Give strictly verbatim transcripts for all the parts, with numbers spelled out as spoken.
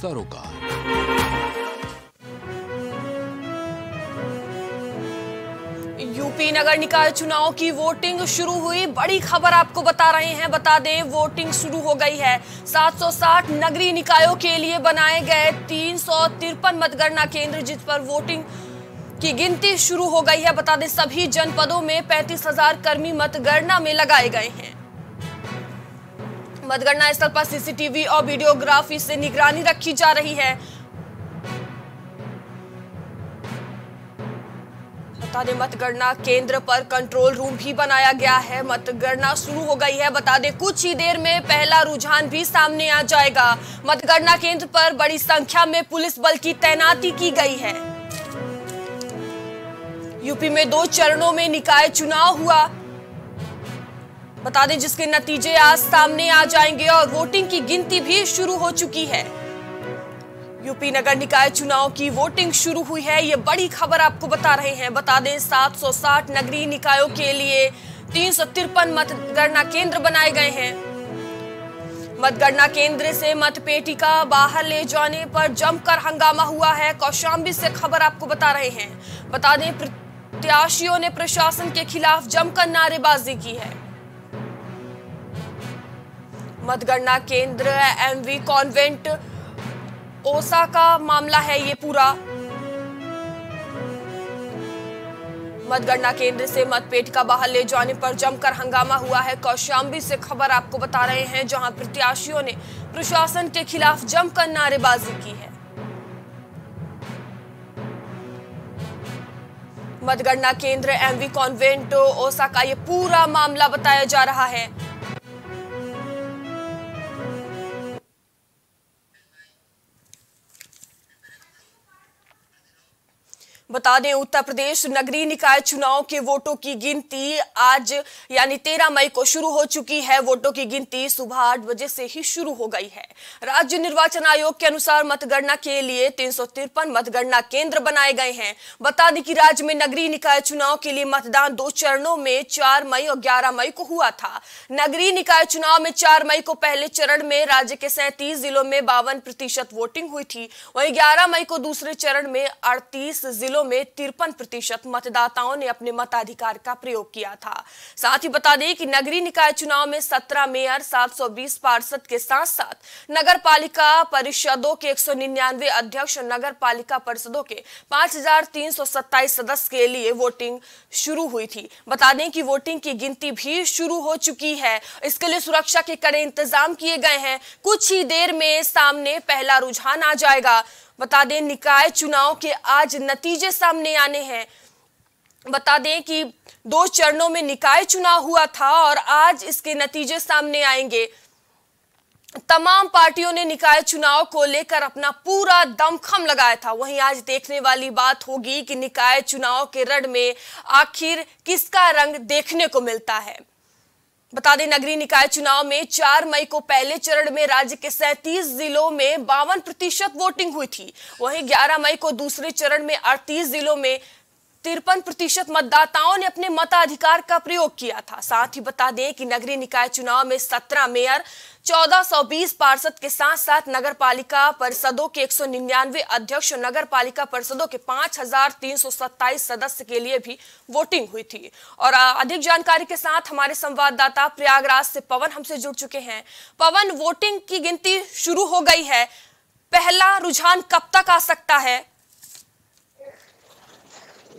सरोकार। यूपी नगर निकाय चुनाव की वोटिंग शुरू हुई, बड़ी खबर आपको बता रहे हैं। बता दें वोटिंग शुरू हो गई है। सात सौ साठ नगरीय निकायों के लिए बनाए गए तीन सौ तिरपन मतगणना केंद्र जिस पर वोटिंग की गिनती शुरू हो गई है। बता दें सभी जनपदों में पैंतीस हजार कर्मी मतगणना में लगाए गए हैं। मतगणना स्थल पर सीसीटीवी और वीडियोग्राफी से निगरानी रखी जा रही है। बता दें मतगणना केंद्र पर कंट्रोल रूम भी बनाया गया है। मतगणना शुरू हो गई है। बता दें कुछ ही देर में पहला रुझान भी सामने आ जाएगा। मतगणना केंद्र पर बड़ी संख्या में पुलिस बल की तैनाती की गई है। यूपी में दो चरणों में निकाय चुनाव हुआ। बता दें जिसके नतीजे आज सामने आ जाएंगे और वोटिंग की गिनती भी शुरू हो चुकी है। यूपी नगर निकाय चुनाव की वोटिंग शुरू हुई है, ये बड़ी खबर आपको बता रहे हैं। बता दें सात सौ साठ नगरीय निकायों के लिए तीन सौ तिरपन मतगणना केंद्र बनाए गए हैं। मतगणना केंद्र से मतपेटिका बाहर ले जाने पर जमकर हंगामा हुआ है। कौशाम्बी से खबर आपको बता रहे हैं। बता दें प्रत्याशियों ने प्रशासन के खिलाफ जमकर नारेबाजी की है। मतगणना केंद्र एमवी कॉन्वेंट ओसा का मामला है ये पूरा। मतगणना केंद्र से मतपेटिका बाहर ले जाने पर जमकर हंगामा हुआ है। कौशाम्बी से खबर आपको बता रहे हैं, जहां प्रत्याशियों ने प्रशासन के खिलाफ जमकर नारेबाजी की है। मतगणना केंद्र एमवी कॉन्वेंट ओसा का ये पूरा मामला बताया जा रहा है। बता दें उत्तर प्रदेश नगरीय निकाय चुनाव के वोटों की गिनती आज यानी तेरह मई को शुरू हो चुकी है। वोटों की गिनती सुबह आठ बजे से ही शुरू हो गई है। राज्य निर्वाचन आयोग के अनुसार मतगणना के लिए तीन सौ तिरपन मतगणना केंद्र बनाए गए हैं। बता दें कि राज्य में नगरीय निकाय चुनाव के लिए मतदान दो चरणों में चार मई और ग्यारह मई को हुआ था। नगरीय निकाय चुनाव में चार मई को पहले चरण में राज्य के सैंतीस जिलों में बावन प्रतिशत वोटिंग हुई थी। वहीं ग्यारह मई को दूसरे चरण में अड़तीस जिलों में तिरपन प्रतिशत मतदाताओं ने अपने मताधिकार का प्रयोग किया था। साथ ही बता दें कि नगरीय निकाय चुनाव में सत्रह मेयर सात सौ बीस पार्षद के साथ साथ नगर पालिका परिषदों के एक सौ निन्यानवे अध्यक्ष और नगर पालिका परिषदों के पाँच हजार तीन सौ सत्ताईस सदस्य के लिए वोटिंग शुरू हुई थी। बता दें कि वोटिंग की गिनती भी शुरू हो चुकी है। इसके लिए सुरक्षा के कड़े इंतजाम किए गए हैं। कुछ ही देर में सामने पहला रुझान आ जाएगा। बता दें निकाय चुनाव के आज नतीजे सामने आने हैं। बता दें कि दो चरणों में निकाय चुनाव हुआ था और आज इसके नतीजे सामने आएंगे। तमाम पार्टियों ने निकाय चुनाव को लेकर अपना पूरा दमखम लगाया था। वहीं आज देखने वाली बात होगी कि निकाय चुनाव के रण में आखिर किसका रंग देखने को मिलता है। बता दें नगरीय निकाय चुनाव में चार मई को पहले चरण में राज्य के सैंतीस जिलों में बावन प्रतिशत वोटिंग हुई थी। वहीं ग्यारह मई को दूसरे चरण में अड़तीस जिलों में तिरपन प्रतिशत मतदाताओं ने अपने मताधिकार का प्रयोग किया था। साथ ही बता दें कि नगरीय निकाय चुनाव में सत्रह मेयर चौदह सौ बीस पार्षद के साथ साथ नगर पालिका परिषदों के एक सौ निन्यानवे अध्यक्ष और नगर पालिका परिषदों के पाँच हजार तीन सौ सत्ताईस सदस्य के लिए भी वोटिंग हुई थी। और अधिक जानकारी के साथ हमारे संवाददाता प्रयागराज से पवन हमसे जुड़ चुके हैं। पवन, वोटिंग की गिनती शुरू हो गई है, पहला रुझान कब तक आ सकता है?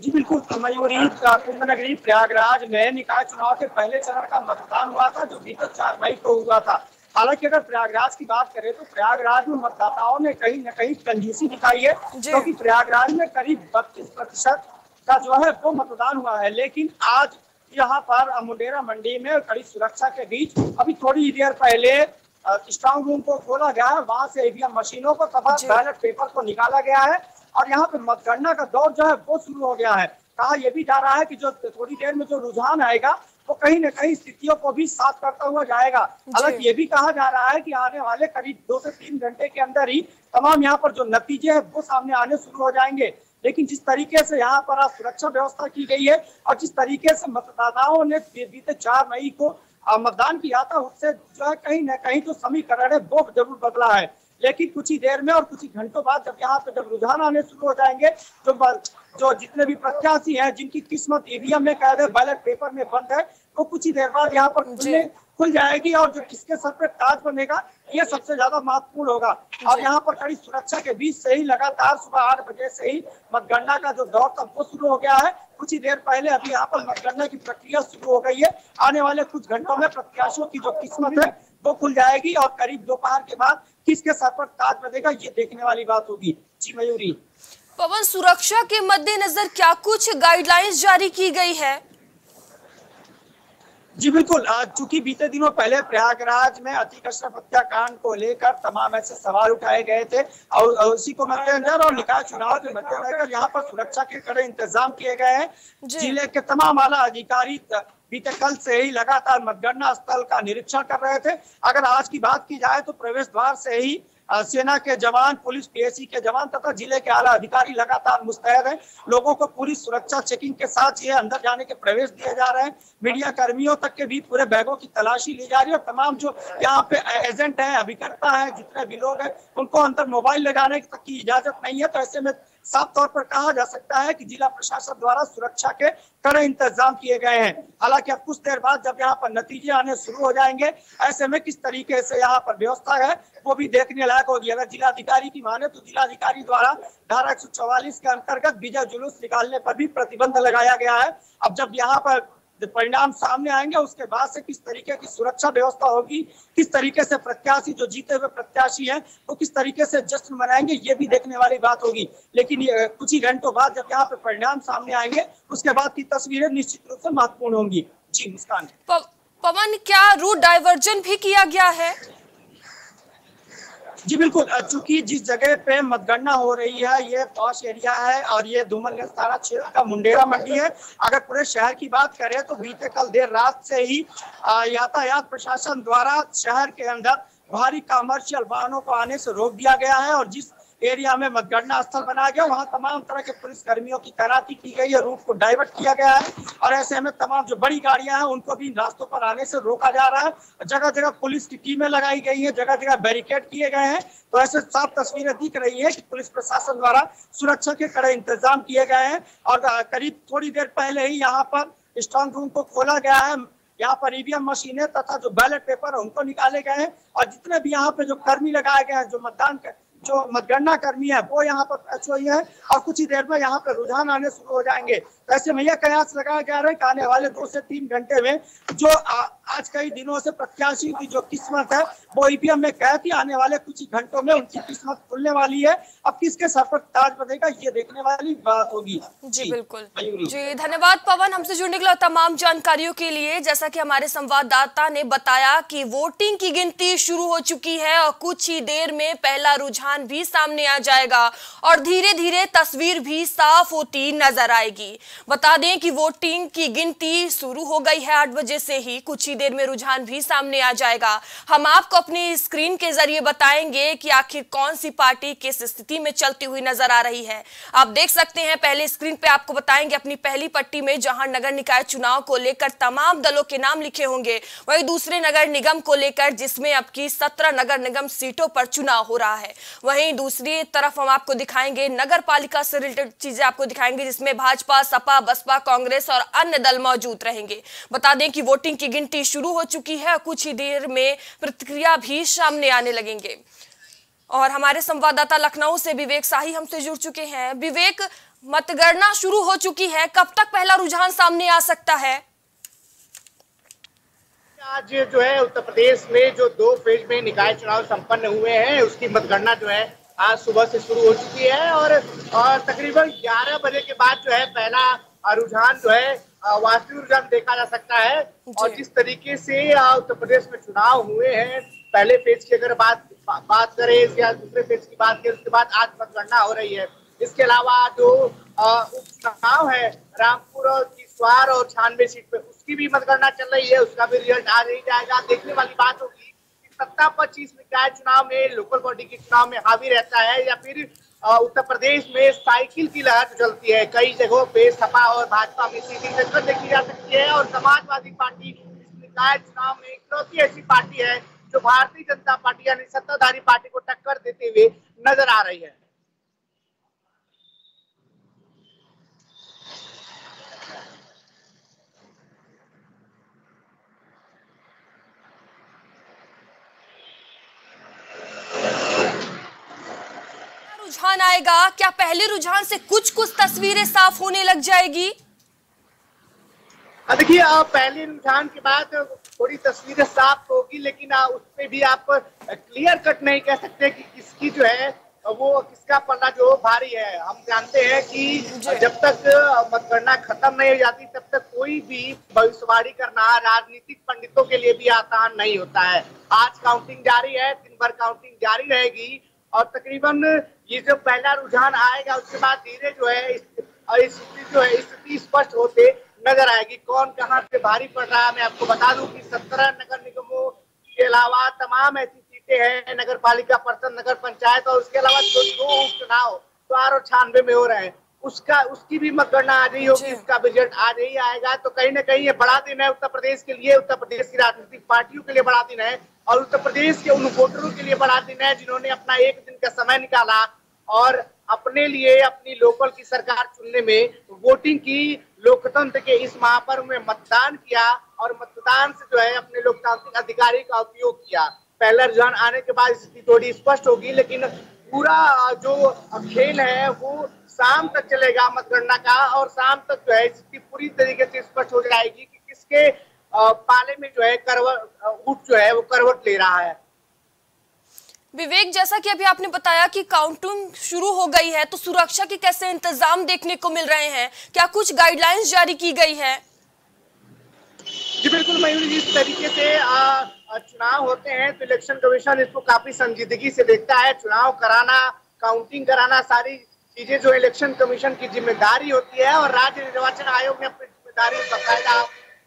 जी बिल्कुल, मयूरी कुंभ नगरी प्रयागराज में निकाय चुनाव के पहले चरण का मतदान हुआ था जो बीते चार मई को हुआ था। हालांकि अगर प्रयागराज की बात करें तो प्रयागराज में मतदाताओं ने कहीं न कहीं कंजूसी दिखाई है, क्योंकि तो प्रयागराज में करीब बत्तीस प्रतिशत का जो है वो मतदान हुआ है। लेकिन आज यहाँ पर मुंडेरा मंडी में कड़ी सुरक्षा के बीच अभी थोड़ी देर पहले स्ट्रांग रूम को खोला गया है, वहाँ से ईवीएम मशीनों को तथा बैलेट पेपर को निकाला गया है और यहाँ पे मतगणना का दौर जो है वो शुरू हो गया है। कहा यह भी जा रहा है कि जो थोड़ी देर में जो रुझान आएगा वो कहीं न कहीं स्थितियों को भी साफ करता हुआ जाएगा। हालांकि ये भी कहा जा रहा है कि आने वाले करीब दो से तीन घंटे के अंदर ही तमाम यहाँ पर जो नतीजे है वो सामने आने शुरू हो जाएंगे। लेकिन जिस तरीके से यहाँ पर आज सुरक्षा व्यवस्था की गई है और जिस तरीके से मतदाताओं ने बीते चार मई को मतदान किया था, उससे जो है कहीं न कहीं जो समीकरण है वो जरूर बदला है। लेकिन कुछ ही देर में और कुछ ही घंटों बाद जब यहाँ पे जब रुझान आने शुरू हो जाएंगे, जो जो जितने भी प्रत्याशी हैं जिनकी किस्मत ईवीएम में कैद है, बैलेट पेपर में बंद है, वो कुछ ही देर बाद यहाँ पर खुल जाएगी। और जो किसके सर पे ताज बनेगा ये सबसे ज्यादा महत्वपूर्ण होगा। और यहाँ पर कड़ी सुरक्षा के बीच से ही लगातार सुबह आठ बजे से ही मतगणना का जो दौर था वो शुरू हो गया है। कुछ ही देर पहले अभी यहाँ पर मतगणना की प्रक्रिया शुरू हो गई है। आने वाले कुछ घंटों में प्रत्याशियों की जो किस्मत है वो खुल जाएगी और करीब दोपहर के बाद किसके सर पर ताज बनेगा ये देखने वाली बात होगी। जी मयूरी, पवन, सुरक्षा के मद्देनजर क्या कुछ गाइडलाइंस जारी की गई है? जी बिल्कुल, चूंकि बीते दिनों पहले प्रयागराज में अतिक अशरफ हत्याकांड को लेकर तमाम ऐसे सवाल उठाए गए थे और उसी को मद्देनजर और निकाय चुनाव के मद्देनजर यहाँ पर सुरक्षा के कड़े इंतजाम किए गए हैं। जिले के तमाम आला अधिकारी बीते कल से ही लगातार मतगणना स्थल का निरीक्षण कर रहे थे। अगर आज की बात की जाए तो प्रवेश द्वार से ही सेना के जवान, पुलिस, पीएसी के जवान तथा जिले के आला अधिकारी लगातार मुस्तैद हैं। लोगों को पूरी सुरक्षा चेकिंग के साथ ये अंदर जाने के प्रवेश दिए जा रहे हैं। मीडिया कर्मियों तक के भी पूरे बैगों की तलाशी ली जा रही है और तमाम जो यहाँ पे एजेंट हैं, अभिकर्ता हैं, जितने भी लोग हैं उनको अंदर मोबाइल ले जाने तक की इजाजत नहीं है। तो ऐसे में साफ तौर पर कहा जा सकता है कि जिला प्रशासन द्वारा सुरक्षा के कड़े इंतजाम किए गए हैं। हालांकि अब कुछ देर बाद जब यहाँ पर नतीजे आने शुरू हो जाएंगे, ऐसे में किस तरीके से यहाँ पर व्यवस्था है वो भी देखने लायक होगी। अगर जिलाधिकारी की माने तो जिलाधिकारी द्वारा धारा एक सौ चौवालीस के अंतर्गत विजय जुलूस निकालने पर भी प्रतिबंध लगाया गया है। अब जब यहाँ पर परिणाम सामने आएंगे उसके बाद से किस तरीके की सुरक्षा व्यवस्था होगी, किस तरीके से प्रत्याशी, जो जीते हुए प्रत्याशी हैं, वो तो किस तरीके से जश्न मनाएंगे ये भी देखने वाली बात होगी। लेकिन ये कुछ ही घंटों बाद जब यहाँ पे परिणाम सामने आएंगे उसके बाद की तस्वीरें निश्चित रूप से महत्वपूर्ण होंगी। जी मुस्कान, पवन, क्या रूट डाइवर्जन भी किया गया है? जी बिल्कुल, चूंकि जिस जगह पे मतगणना हो रही है ये पॉश एरिया है और ये धूमलगंज थाना क्षेत्र का मुंडेरा मंडी है। अगर पूरे शहर की बात करें तो बीते कल देर रात से ही यातायात प्रशासन द्वारा शहर के अंदर भारी कमर्शियल वाहनों को आने से रोक दिया गया है और जिस एरिया में मतगणना स्थल बनाया गया वहां तमाम तरह के पुलिस कर्मियों की तैनाती की गई है। रूट को डाइवर्ट किया गया है और ऐसे में तमाम जो बड़ी गाड़ियां हैं उनको भी रास्तों पर आने से रोका जा रहा है। जगह जगह पुलिस की टीमें लगाई गई है, जगह जगह बैरिकेड किए गए हैं। तो ऐसे साफ तस्वीरें दिख रही है कि पुलिस प्रशासन द्वारा सुरक्षा के कड़े इंतजाम किए गए हैं। और करीब थोड़ी देर पहले ही यहाँ पर स्ट्रांग रूम को खोला गया है। यहाँ पर ईवीएम मशीनें तथा जो बैलेट पेपर है उनको निकाले गए हैं और जितने भी यहाँ पे जो कर्मी लगाए गए हैं, जो मतदान जो मतगणना कर्मी है वो यहाँ पर पहुंचे हुए हैं और कुछ ही देर में यहाँ पर रुझान आने शुरू हो जाएंगे। तो ऐसे में यह कयास लगाया जा रहा है कि आने वाले दो से तीन घंटे में जो आ, आज कई दिनों से प्रत्याशी की जो किस्मत है वो ईवीएम में कैद थी, आने वाले कुछ ही घंटों में उनकी किस्मत खुलने वाली है। अब किसके सर पर ताज बनेगा ये देखने वाली बात होगी। जी बिल्कुल, जी धन्यवाद पवन, हमसे जुड़ने के लिए तमाम जानकारियों के लिए। जैसा की हमारे संवाददाता ने बताया की वोटिंग की गिनती शुरू हो चुकी है और कुछ ही देर में पहला रुझान भी सामने आ जाएगा और धीरे धीरे तस्वीर भी साफ होती नजर आएगी। बता दें कि वोटिंग की गिनती शुरू हो गई है आठ बजे से ही, कुछ ही देर में रुझान भी सामने आ जाएगा। हम आपको अपनी स्क्रीन के जरिए बताएंगे कि आखिर कौन सी पार्टी किस स्थिति में चलती हुई नजर आ रही है। आप देख सकते हैं पहले स्क्रीन पे आपको बताएंगे अपनी पहली पट्टी में जहां नगर निकाय चुनाव को लेकर तमाम दलों के नाम लिखे होंगे, वही दूसरे नगर निगम को लेकर जिसमें आपकी सत्रह नगर निगम सीटों पर चुनाव हो रहा है। वहीं दूसरी तरफ हम आपको दिखाएंगे नगर पालिका से रिलेटेड चीजें आपको दिखाएंगे जिसमें भाजपा, सपा, बसपा, कांग्रेस और अन्य दल मौजूद रहेंगे। बता दें कि वोटिंग की गिनती शुरू हो चुकी है और कुछ ही देर में प्रतिक्रिया भी सामने आने लगेंगे। और हमारे संवाददाता लखनऊ से विवेक शाही हमसे जुड़ चुके हैं। विवेक, मतगणना शुरू हो चुकी है, कब तक पहला रुझान सामने आ सकता है? आज जो है उत्तर प्रदेश में जो दो फेज में निकाय चुनाव संपन्न हुए हैं उसकी मतगणना जो है आज सुबह से शुरू हो चुकी है और और तकरीबन ग्यारह बजे के बाद जो है पहला रुझान जो है वास्तविक रुझान देखा जा सकता है। और जिस तरीके से उत्तर प्रदेश में चुनाव हुए हैं, पहले फेज की अगर बात बात करें या दूसरे फेज की बात करें, उसके बाद आज मतगणना हो रही है। इसके अलावा जो उपचुनाव है रामपुर और तीसवार और छानवे सीट पे उसकी भी मतगणना चल रही है, उसका भी रिजल्ट आ नहीं जाएगा। देखने वाली बात होगी कि सत्ता पच्चीस निकाय चुनाव में लोकल बॉडी के चुनाव में हावी रहता है या फिर उत्तर प्रदेश में साइकिल की लहर चलती है। कई जगहों पे सपा और भाजपा में सीधी टक्कर देखी जा सकती है और समाजवादी पार्टी निकाय चुनाव में इकलौती ऐसी पार्टी है जो भारतीय जनता पार्टी यानी सत्ताधारी पार्टी को टक्कर देते हुए नजर आ रही है। रुझान आएगा क्या? पहले रुझान से कुछ कुछ तस्वीरें साफ होने लग जाएगी। देखिए, पहले रुझान के बाद थोड़ी तस्वीरें साफ होगी, लेकिन उसमें भी आप क्लियर कट नहीं कह सकते कि किसकी जो है वो किसका पल्ला जो भारी है। हम जानते हैं कि जब तक मतगणना खत्म नहीं हो जाती तब तक कोई भी भविष्यवाणी करना राजनीतिक पंडितों के लिए भी आसान नहीं होता है। आज काउंटिंग जारी है, दिन भर काउंटिंग जारी रहेगी और तकरीबन ये जो पहला रुझान आएगा उसके बाद धीरे जो है स्थिति जो है स्थिति स्पष्ट होते नजर आएगी। कौन कहाँ पे भारी पड़ रहा है, मैं आपको बता दूं कि सत्रह नगर निगमों के अलावा तमाम ऐसी सीटें हैं, नगर पालिका परिषद, नगर पंचायत और उसके अलावा जो दो उपचुनाव चार और छियानवे में हो रहे हैं उसका उसकी भी मतगणना आ रही होगी, उसका रिजल्ट आज ही आएगा। तो कहीं ना कहीं ये बड़ा दिन है उत्तर प्रदेश के लिए, उत्तर प्रदेश की राजनीतिक पार्टियों के लिए बड़ा दिन है और उत्तर प्रदेश के उन वोटरों के लिए बड़ा दिन है जिन्होंने अपना एक दिन का समय निकाला और अपने लिए अपनी लोकल की सरकार चुनने में वोटिंग की, लोकतंत्र के इस महापर्व में मतदान किया और मतदान से जो है अपने लोकतांत्रिक अधिकारी का उपयोग किया। पहला रुझान आने के बाद स्थिति थोड़ी स्पष्ट होगी, लेकिन पूरा जो खेल है वो शाम तक चलेगा मतगणना का और शाम तक जो है स्थिति पूरी तरीके से स्पष्ट हो जाएगी कि किसके पाले में जो है करवट ऊंट जो है वो करवट ले रहा है। विवेक, जैसा कि अभी आपने बताया कि काउंटिंग शुरू हो गई है तो सुरक्षा के कैसे इंतजाम देखने को मिल रहे हैं, क्या कुछ गाइडलाइंस जारी की गई है? जी बिल्कुल मयूरी, जिस तरीके से चुनाव होते हैं तो इलेक्शन कमीशन इसको काफी संजीदगी से देखता है। चुनाव कराना, काउंटिंग कराना, सारी चीजें जो इलेक्शन कमीशन की जिम्मेदारी होती है और राज्य निर्वाचन आयोग ने अपनी जिम्मेदारी बाकायदा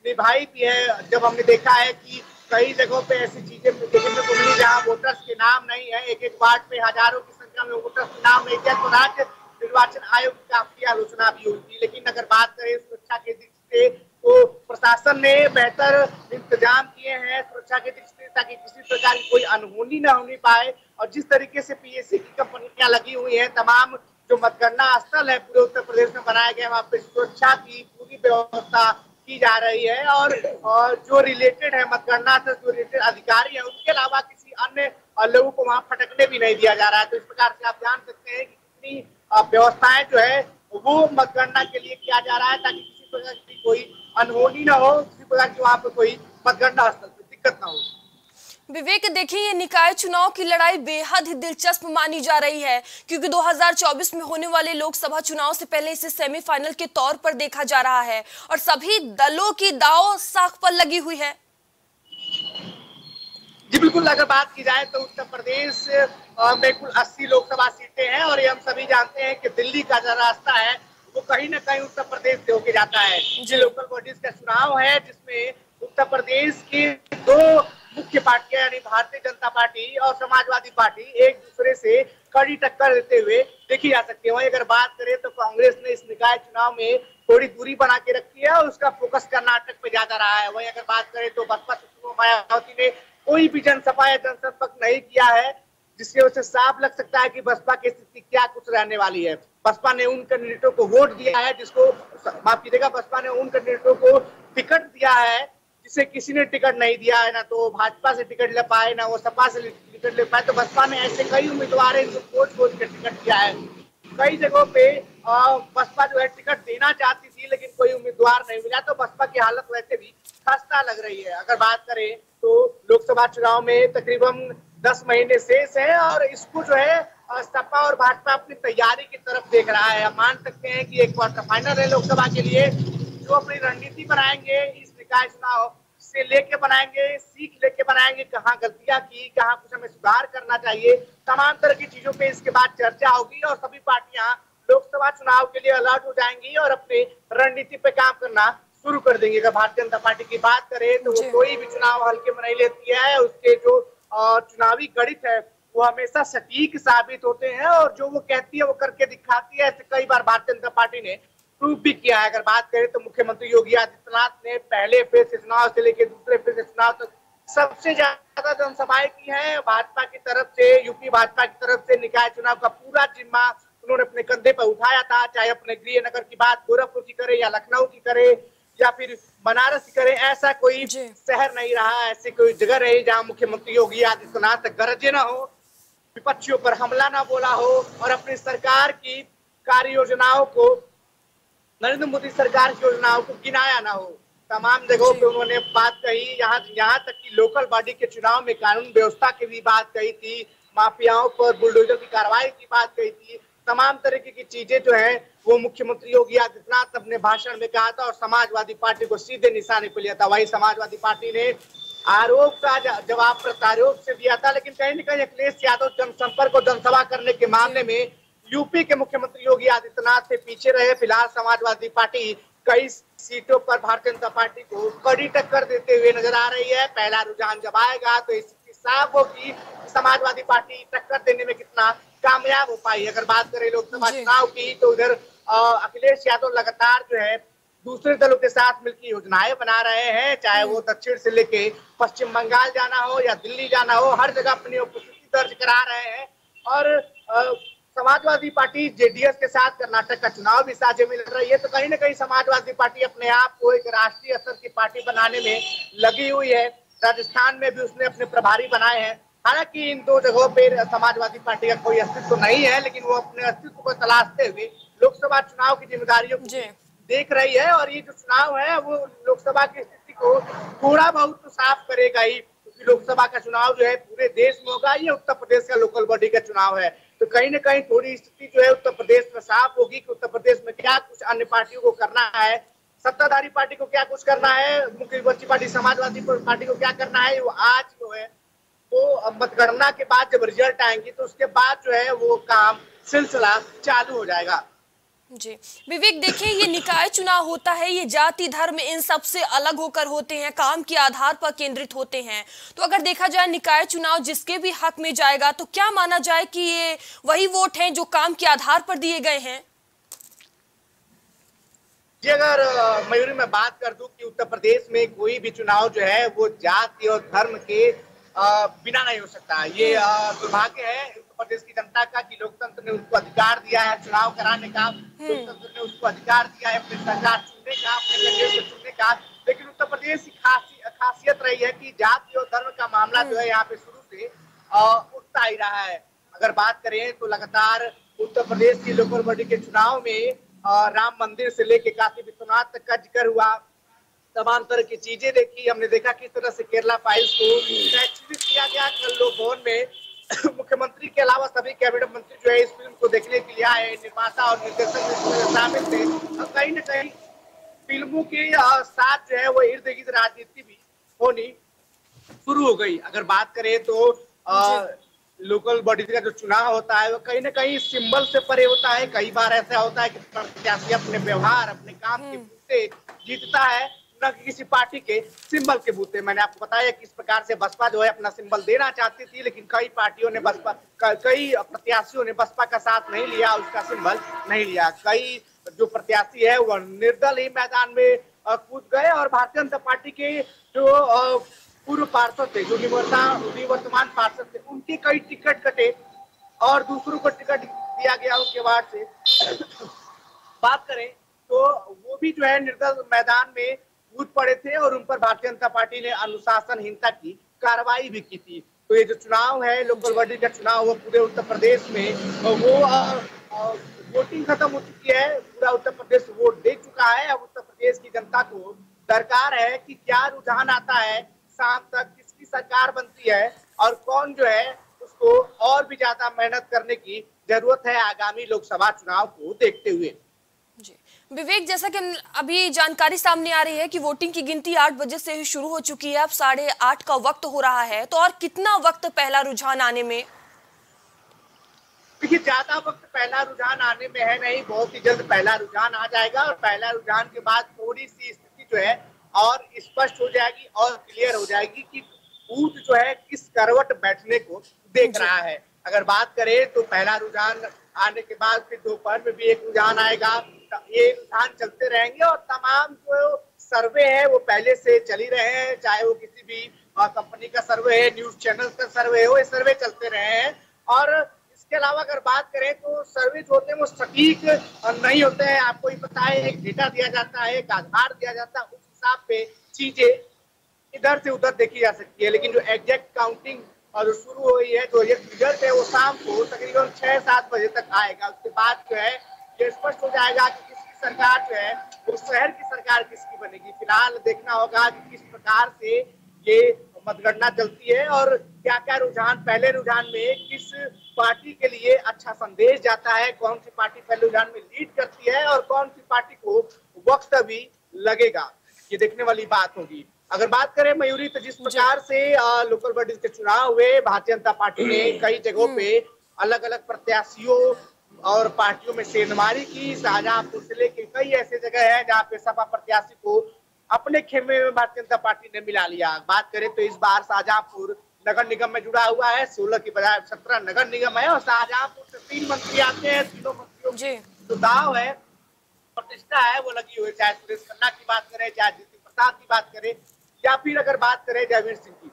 निभाई भी है। जब हमने देखा है कि कई जगहों पे ऐसी चीजें देखने को मिली जहाँ वोटर्स के नाम नहीं है, एक एक वार्ड पे हजारों की संख्या में वोटर्स के नाम नहीं है तो राज्य निर्वाचन आयोग की काफी आलोचना भी होगी। लेकिन अगर बात करें सुरक्षा के दृष्टि से तो प्रशासन ने बेहतर इंतजाम किए हैं सुरक्षा के दृष्टि से, ताकि किसी प्रकार की कोई अनहोनी न होनी पाए। और जिस तरीके से पीएससी की कंपनियां लगी हुई है, तमाम जो मतगणना स्थल है पूरे उत्तर प्रदेश में बनाया गया है, वहाँ पे सुरक्षा की पूरी व्यवस्था की जा रही है और, और जो रिलेटेड है मतगणना से जो रिलेटेड अधिकारी है उनके अलावा किसी अन्य लोगों को वहाँ फटकने भी नहीं दिया जा रहा है। तो इस प्रकार से आप जान सकते हैं कि कितनी व्यवस्थाएं जो है वो मतगणना के लिए किया जा रहा है ताकि किसी प्रकार की कोई अनहोनी ना हो, किसी प्रकार की वहाँ पर कोई मतगणना स्थल पर दिक्कत ना हो। विवेक, देखिए ये निकाय चुनाव की लड़ाई बेहद ही दिलचस्प मानी जा रही है क्योंकि दो हज़ार चौबीस में होने वाले लोकसभा चुनाव से पहले इसे सेमीफाइनल के तौर पर देखा जा रहा है और सभी दलों की दांव साख पर लगी हुई है। जी बिल्कुल, अगर बात की जाए तो उत्तर प्रदेश में कुल अस्सी लोकसभा सीटें हैं और ये हम सभी जानते हैं कि दिल्ली का जो रास्ता है वो कहीं ना कहीं उत्तर प्रदेश से होके जाता है। जो लोकल बॉडीज का चुनाव है जिसमें उत्तर प्रदेश के दो मुख्य पार्टियां यानी भारतीय जनता पार्टी और समाजवादी पार्टी एक दूसरे से कड़ी टक्कर देते हुए देखी जा सकती है। वहीं अगर बात करें तो कांग्रेस ने इस निकाय चुनाव में थोड़ी दूरी बना के रखी है और उसका फोकस कर्नाटक पे ज्यादा रहा है। वहीं अगर बात करें तो बसपा सुप्रीमो मायावती ने कोई भी जनसभा या जनसंपर्क नहीं किया है, जिससे उसे साफ लग सकता है कि बसपा की स्थिति क्या कुछ रहने वाली है। बसपा ने उन कैंडिडेटों को वोट दिया है जिसको माफ कीजिएगा बसपा ने उन कैंडिडेटों को टिकट दिया है से किसी ने टिकट नहीं दिया है, ना तो भाजपा से टिकट ले पाए ना वो सपा से टिकट ले पाए। तो बसपा ने ऐसे कई उम्मीदवार हैं जो खोज खोज के टिकट दिया है। कई जगहों पे बसपा जो है टिकट देना चाहती थी लेकिन कोई उम्मीदवार नहीं मिला, तो बसपा की हालत वैसे भी खस्ता लग रही है। अगर बात करें तो लोकसभा चुनाव में तकरीबन दस महीने शेष है और इसको जो है सपा और भाजपा अपनी तैयारी की तरफ देख रहा है। मान सकते हैं कि एक क्वार्टर फाइनल है लोकसभा के लिए, जो अपनी रणनीति बनाएंगे इस निकाय चुनाव से लेके बनाएंगे, सीख लेके बनाएंगे, कहाँ गलतियां की, कहाँ कुछ हमें सुधार करना चाहिए, तमाम तरह की चीजों पे इसके बाद चर्चा होगी और सभी पार्टियां लोकसभा चुनाव के लिए अलर्ट हो जाएंगी और अपने रणनीति पे काम करना शुरू कर देंगे। अगर भारतीय जनता पार्टी की बात करें तो वो कोई भी चुनाव हल्के में नहीं लेती है, उसके जो चुनावी गणित है वो हमेशा सटीक साबित होते हैं और जो वो कहती है वो करके दिखाती है। कई बार भारतीय जनता पार्टी ने प्रूफ भी किया है। अगर बात करें तो मुख्यमंत्री योगी आदित्यनाथ ने पहले फेज से चुनाव से लेकर दूसरे फेज से चुनाव तक सबसे ज्यादा जनसभाएं की हैं भाजपा की तरफ से, यूपी भाजपा की तरफ से। निकाय चुनाव का पूरा जिम्मा उन्होंने अपने कंधे पर उठाया था, चाहे अपने गृह नगर की बात गोरखपुर की करे या लखनऊ की करे या फिर बनारस की करे। ऐसा कोई शहर नहीं रहा, ऐसी कोई जगह रही जहां मुख्यमंत्री योगी आदित्यनाथ गरजे ना हो, विपक्षियों पर हमला ना बोला हो और अपनी सरकार की कार्य योजनाओं को, नरेंद्र मोदी सरकार की योजनाओं को गिनाया ना हो। तमाम जगहों पे उन्होंने बात कही, यहाँ यहाँ तक कि लोकल बॉडी के चुनाव में कानून व्यवस्था की भी बात कही थी, माफियाओं पर बुलडोजर की कार्रवाई की बात कही थी। तमाम तरीके की चीजें जो है वो मुख्यमंत्री योगी आदित्यनाथ अपने भाषण में कहा था और समाजवादी पार्टी को सीधे निशाने पर लिया था। वही समाजवादी पार्टी ने आरोप का जवाब प्रत्यारोप से दिया था, लेकिन कहीं ना कहीं अखिलेश यादव जनसंपर्क और जनसभा करने के मामले में यूपी के मुख्यमंत्री योगी आदित्यनाथ से पीछे रहे। फिलहाल समाजवादी पार्टी कई सीटों पर भारतीय जनता पार्टी को कड़ी टक्कर देते हुए नजर आ रही है। पहला रुझान जब आएगा तो इसकी साफ होगी समाजवादी पार्टी टक्कर देने में कितना कामयाब हो पाई। अगर बात करें लोकसभा चुनाव की तो उधर अखिलेश यादव लगातार जो है दूसरे दलों के साथ मिलकर योजनाएं बना रहे हैं, चाहे वो दक्षिण से लेके पश्चिम बंगाल जाना हो या दिल्ली जाना हो, हर जगह अपनी उपस्थिति दर्ज करा रहे हैं। और आ, समाजवादी पार्टी जेडीएस के साथ कर्नाटक का चुनाव भी साझे में लड़ रही है। तो कहीं ना कहीं समाजवादी पार्टी अपने आप को एक राष्ट्रीय स्तर की पार्टी बनाने में लगी हुई है। राजस्थान में भी उसने अपने प्रभारी बनाए हैं, हालांकि इन दो जगहों पर समाजवादी पार्टी का कोई अस्तित्व नहीं है, लेकिन वो अपने अस्तित्व को तलाशते हुए लोकसभा चुनाव की जिम्मेदारियों को देख रही है। और ये जो चुनाव है वो लोकसभा की स्थिति को थोड़ा बहुत तो साफ करेगा ही, क्योंकि लोकसभा का चुनाव जो है पूरे देश में होगा। ये उत्तर प्रदेश का लोकल बॉडी का चुनाव है, तो कहीं ना कहीं थोड़ी स्थिति जो है उत्तर प्रदेश में साफ होगी कि उत्तर प्रदेश में क्या कुछ अन्य पार्टियों को करना है, सत्ताधारी पार्टी को क्या कुछ करना है, मुख्य विपक्षी पार्टी समाजवादी पार्टी को क्या करना है। वो आज जो है वो मतगणना के बाद जब रिजल्ट आएंगे तो उसके बाद जो है वो काम सिलसिला चालू हो जाएगा। जी विवेक, देखिए ये निकाय चुनाव होता है, ये जाति धर्म इन सब से अलग होकर होते हैं, काम के आधार पर केंद्रित होते हैं। तो अगर देखा जाए निकाय चुनाव जिसके भी हक में जाएगा तो क्या माना जाए कि ये वही वोट हैं जो काम के आधार पर दिए गए हैं? जी अगर मयूरी मैं बात कर दूं कि उत्तर प्रदेश में कोई भी चुनाव जो है वो जाति और धर्म के बिना नहीं हो सकता। ये दुर्भाग्य है प्रदेश की जनता का कि लोकतंत्र ने उसको अधिकार दिया है चुनाव कराने का, लोकतंत्र ने उसको अधिकार दिया है अपनी सरकार चुनने का, अपने कैंडिडेट को चुनने का। लेकिन उत्तर प्रदेश की खासी खासियत रही है कि जाति और धर्म का मामला जो है यहाँ पे शुरू से उठता ही रहा है। अगर बात करें तो लगातार उत्तर प्रदेश की लोकल बॉडी के चुनाव में राम मंदिर से लेके काशी विश्वनाथ तक का जिक्र हुआ, तमाम तरह की चीजें देखी हमने, देखा किस तरह से केरला फाइल्स को एक्टिविट किया गया। कल लोक भवन में मुख्यमंत्री के अलावा सभी कैबिनेट मंत्री जो है इस फिल्म को देखने के लिए आए, निर्माता और निर्देशक शामिल थे। अब कहीं ना कहीं फिल्मों के साथ जो है वो इर्द गिर्द राजनीति भी होनी शुरू हो गई। अगर बात करें तो आ, लोकल बॉडी का जो चुनाव होता है वो कहीं ना कहीं सिंबल से परे होता है। कई बार ऐसा होता है कि प्रत्याशी अपने व्यवहार, अपने काम के बूते जीतता है, न कि किसी पार्टी के सिंबल के बूते। मैंने आपको बताया किस प्रकार से बसपा जो है अपना सिंबल देना चाहती थी, लेकिन कई पार्टियों ने बसपा कई प्रत्याशियों ने बसपा का साथ नहीं लिया, उसका सिंबल नहीं लिया। कई जो प्रत्याशी है वह निर्दल ही मैदान में कूद गए और भारतीय जनता पार्टी के जो पूर्व पार्षद थे, जो निवर्तमान पार्षद थे, उनके कई टिकट कटे और दूसरों को टिकट दिया गया। उसके बाद से बात करें तो वो भी जो है निर्दल मैदान में कूद पड़े थे और उन पर भारतीय जनता पार्टी ने अनुशासनहीनता की कार्रवाई भी की थी। तो ये जो चुनाव है लोकल बॉडी का चुनाव वो पूरे उत्तर प्रदेश में वो आ, आ, वोटिंग खत्म हो चुकी है, पूरा उत्तर प्रदेश वोट दे चुका है। अब उत्तर प्रदेश की जनता को दरकार है कि क्या रुझान आता है, शाम तक किसकी सरकार बनती है और कौन जो है उसको और भी ज्यादा मेहनत करने की जरूरत है आगामी लोकसभा चुनाव को देखते हुए। विवेक, जैसा कि अभी जानकारी सामने आ रही है कि वोटिंग की गिनती आठ बजे से ही शुरू हो चुकी है, अब साढ़े आठ का वक्त हो रहा है, तो और कितना वक्त पहला रुझान आने में? देखिए ज्यादा वक्त पहला रुझान आने में है नहीं, बहुत ही जल्द पहला रुझान आ जाएगा और पहला रुझान के बाद थोड़ी सी स्थिति जो है और स्पष्ट हो जाएगी और क्लियर हो जाएगी कि बूथ जो है किस करवट बैठने को देख रहा है। अगर बात करें तो पहला रुझान आने के बाद फिर दोपहर में भी एक रुझान आएगा, ये रुझान चलते रहेंगे। और तमाम जो सर्वे है वो पहले से चल ही रहे हैं, चाहे वो किसी भी कंपनी का सर्वे है, न्यूज चैनल का सर्वे है, वो सर्वे चलते रहे हैं। और इसके अलावा अगर बात करें तो सर्वे जो होते हैं वो सटीक नहीं होते हैं। आपको ही पता है, एक डेटा दिया जाता है, एक आधार दिया जाता है, उस हिसाब पे चीजें इधर से उधर देखी जा सकती है। लेकिन जो एग्जैक्ट काउंटिंग और शुरू हुई है, जो ये रिजल्ट है वो शाम को तकरीबन छह सात बजे तक आएगा। उसके बाद जो है ये स्पष्ट हो जाएगा कि किसकी सरकार जो है वो शहर की सरकार किसकी बनेगी। फिलहाल देखना होगा कि किस प्रकार से ये मतगणना चलती है और क्या क्या रुझान, पहले रुझान में किस पार्टी के लिए अच्छा संदेश जाता है, कौन सी पार्टी पहले रुझान में लीड करती है और कौन सी पार्टी को वक्त भी लगेगा, ये देखने वाली बात होगी। अगर बात करें मयूरी, तो जिस प्रकार से लोकल बॉडीज के चुनाव हुए, भारतीय जनता पार्टी ने कई जगहों पे अलग अलग प्रत्याशियों और पार्टियों में सेंधमारी की। शाहजहांपुर जिले के कई ऐसे जगह है जहाँ पे सपा प्रत्याशी को अपने खेमे में भारतीय जनता पार्टी ने मिला लिया। बात करें तो इस बार शाहजहांपुर नगर निगम में जुड़ा हुआ है, सोलह की बजाय सत्रह नगर निगम है और शाहजहांपुर से तीन मंत्री आते हैं। तीनों मंत्रियों जो दाव है, प्रतिष्ठा है वो लगी हुई, चाहे सुरेश खन्ना की बात करें, चाहे जितिन प्रसाद की बात करें, या फिर अगर बात करें जयवीर सिंह की,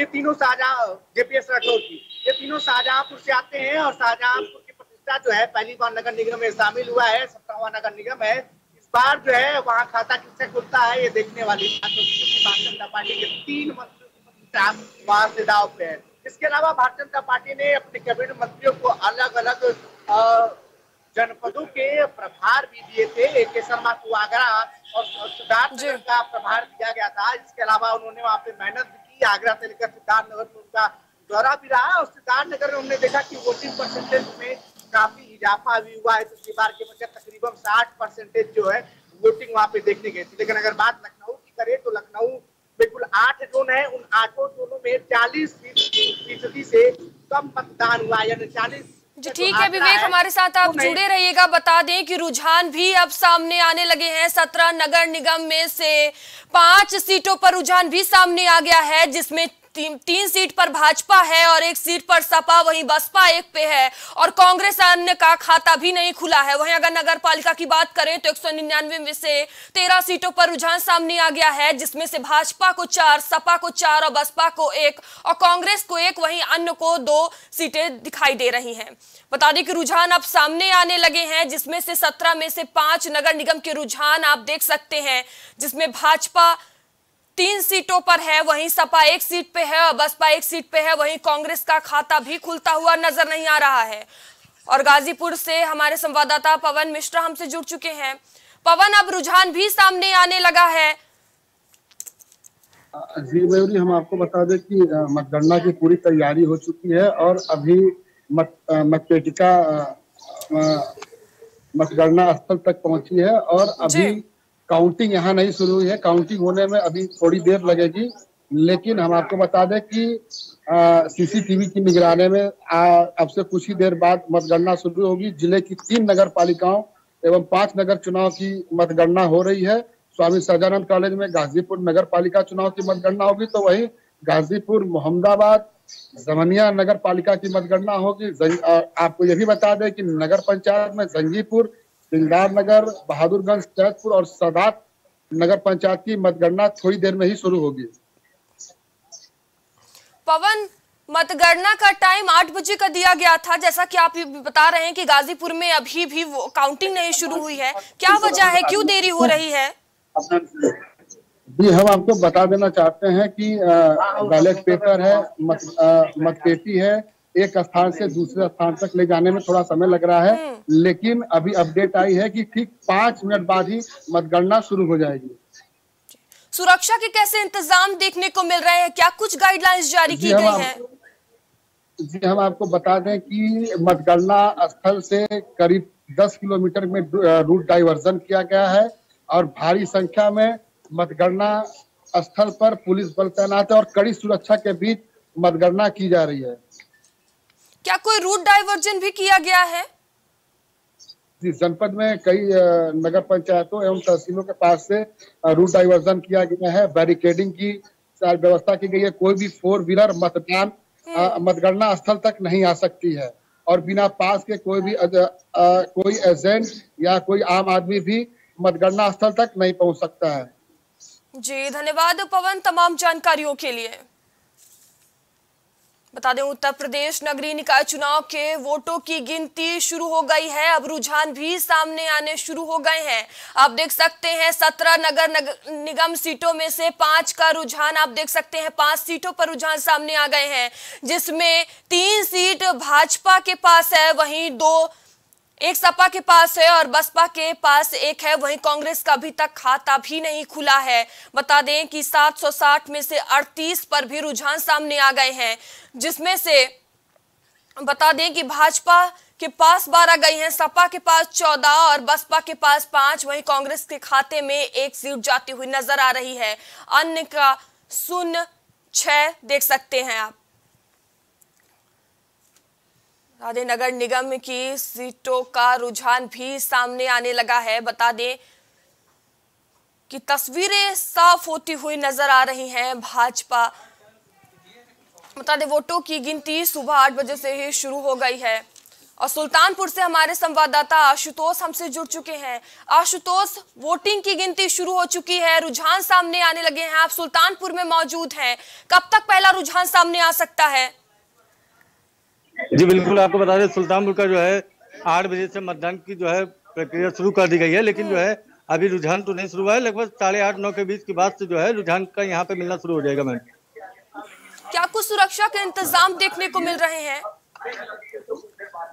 ये तीनों शाहजहां जेपीएस राठौर की, ये तीनों शाहजहांपुर से आते हैं और शाहजहांपुर की प्रतिष्ठा जो है पहली बार नगर निगम में शामिल हुआ है, सत्रहवां नगर निगम है। इस बार जो है वहाँ खाता किससे खुलता है ये देखने वाली बात है। भारतीय जनता पार्टी के तीन मंत्रियों की प्रतिष्ठा वहाँ से दाव पे है। इसके अलावा भारतीय जनता पार्टी ने अपने कैबिनेट मंत्रियों को अलग अलग जनपदों के प्रभार भी दिए थे। ए के शर्मा को आगरा और सिद्धार्थनगर का प्रभार दिया गया था। इसके अलावा उन्होंने वहाँ पे मेहनत की, आगरा से लेकर सिद्धार्थनगर में उनका दौरा भी रहा और सिद्धार्थनगर में हमने देखा कि वोटिंग परसेंटेज में काफी इजाफा भी हुआ है। पिछली बार के बजाय तकरीबन साठ परसेंटेज जो है वोटिंग वहाँ पे देखने गई थी। लेकिन अगर बात लखनऊ की करें तो लखनऊ बिल्कुल आठ जोन है, उन आठों जोनों में चालीस फीसदी से कम मतदान हुआ, यानी चालीस। जी ठीक है विवेक, हमारे साथ आप जुड़े रहिएगा। बता दें कि रुझान भी अब सामने आने लगे हैं। सत्रह नगर निगम में से पांच सीटों पर रुझान भी सामने आ गया है, जिसमें ती, तीन सीट पर भाजपा है और एक सीट पर सपा, वहीं बसपा एक पे है और कांग्रेस अन्य का खाता भी नहीं खुला है। वहीं अगर नगर पालिका की बात करें तो एक सौ निन्यानवे में से तेरह सीटों पर रुझान सामने आ गया है, जिसमें से भाजपा को चार, सपा को चार और बसपा को एक और कांग्रेस को एक, वहीं अन्य को दो सीटें दिखाई दे रही हैं। बता दें कि रुझान अब सामने आने लगे हैं, जिसमें से सत्रह में से पांच नगर निगम के रुझान आप देख सकते हैं, जिसमें भाजपा तीन सीटों पर है, वहीं सपा एक सीट पे है और बसपा एक सीट पे है, वहीं कांग्रेस का खाता भी खुलता हुआ नजर नहीं आ रहा है। और गाजीपुर से हमारे संवाददाता पवन मिश्रा हमसे जुड़ चुके हैं। पवन, अब रुझान भी सामने आने लगा है। जी मयूरी, हम आपको बता दें कि मतगणना की पूरी तैयारी हो चुकी है और अभी मत मतपेटिका मतगणना स्थल तक पहुंची है और अभी काउंटिंग यहाँ नहीं शुरू हुई है। काउंटिंग होने में अभी थोड़ी देर लगेगी, लेकिन हम आपको बता दें कि सीसीटीवी की निगरानी में अब से कुछ ही देर बाद मतगणना शुरू होगी। जिले की तीन नगर पालिकाओं एवं पांच नगर चुनाव की मतगणना हो रही है। स्वामी सदानंद कॉलेज में गाजीपुर नगर पालिका चुनाव की मतगणना होगी, तो वहीं गाजीपुर मोहम्मदाबाद जमनिया नगर पालिका की मतगणना होगी। आपको यह भी बता दें कि नगर पंचायत में जंगीपुर, सिंगार नगर, बहादुरगंज, सैदपुर और सदात नगर पंचायत की मतगणना थोड़ी देर में ही शुरू होगी। पवन, मतगणना का टाइम आठ बजे का दिया गया था, जैसा कि आप बता रहे हैं कि गाजीपुर में अभी भी वो काउंटिंग नहीं शुरू हुई है, क्या वजह है, क्यों देरी हो रही है? जी, हम आपको बता देना चाहते हैं कि बैलेट पेपर है, मत मतपेटी है, एक स्थान से दूसरे स्थान तक ले जाने में थोड़ा समय लग रहा है, लेकिन अभी अपडेट आई है कि ठीक पांच मिनट बाद ही मतगणना शुरू हो जाएगी। सुरक्षा के कैसे इंतजाम देखने को मिल रहे हैं, क्या कुछ गाइडलाइंस जारी की गई हैं? जी, हम आपको बता दें कि मतगणना स्थल से करीब दस किलोमीटर में रूट डाइवर्जन किया गया है और भारी संख्या में मतगणना स्थल पर पुलिस बल तैनात है और कड़ी सुरक्षा के बीच मतगणना की जा रही है। क्या कोई रूट डाइवर्जन भी किया गया है? जी, जनपद में कई नगर पंचायतों एवं तहसीलों के पास से रूट डाइवर्जन किया गया है, बैरिकेडिंग की व्यवस्था की गई है। कोई भी फोर व्हीलर मतदान मतगणना स्थल तक नहीं आ सकती है और बिना पास के कोई भी अज, आ, कोई एजेंट या कोई आम आदमी भी मतगणना स्थल तक नहीं पहुंच सकता है। जी, धन्यवाद पवन तमाम जानकारियों के लिए। बता दें उत्तर प्रदेश नगरीय निकाय चुनाव के वोटों की गिनती शुरू हो गई है। अब रुझान भी सामने आने शुरू हो गए हैं। आप देख सकते हैं सत्रह नगर, नगर निगम सीटों में से पांच का रुझान आप देख सकते हैं, पांच सीटों पर रुझान सामने आ गए हैं, जिसमें तीन सीट भाजपा के पास है, वहीं दो एक सपा के पास है और बसपा के पास एक है। वहीं कांग्रेस का अभी तक खाता भी नहीं खुला है। बता दें कि सात सौ साठ में से अड़तीस पर भी रुझान सामने आ गए हैं, जिसमें से बता दें कि भाजपा के पास बारह गई हैं, सपा के पास चौदह और बसपा के पास पांच। वहीं कांग्रेस के खाते में एक सीट जाती हुई नजर आ रही है। अन्य का शून्य छह देख सकते हैं आप। बता दें नगर निगम की सीटों का रुझान भी सामने आने लगा है। बता दें कि तस्वीरें साफ होती हुई नजर आ रही हैं। भाजपा बता दें वोटों की गिनती सुबह आठ बजे से ही शुरू हो गई है। और सुल्तानपुर से हमारे संवाददाता आशुतोष हमसे जुड़ चुके हैं। आशुतोष, वोटिंग की गिनती शुरू हो चुकी है, रुझान सामने आने लगे हैं, आप सुल्तानपुर में मौजूद हैं, कब तक पहला रुझान सामने आ सकता है? जी बिल्कुल, आपको बता दें सुल्तानपुर का जो है आठ बजे से मतदान की जो है प्रक्रिया शुरू कर दी गई है, लेकिन जो है अभी रुझान तो नहीं शुरू हुआ है। लगभग साढ़े आठ नौ के बीच के बाद से जो है रुझान का यहाँ पे मिलना शुरू हो जाएगा। मैम क्या कुछ सुरक्षा के इंतजाम देखने को मिल रहे हैं?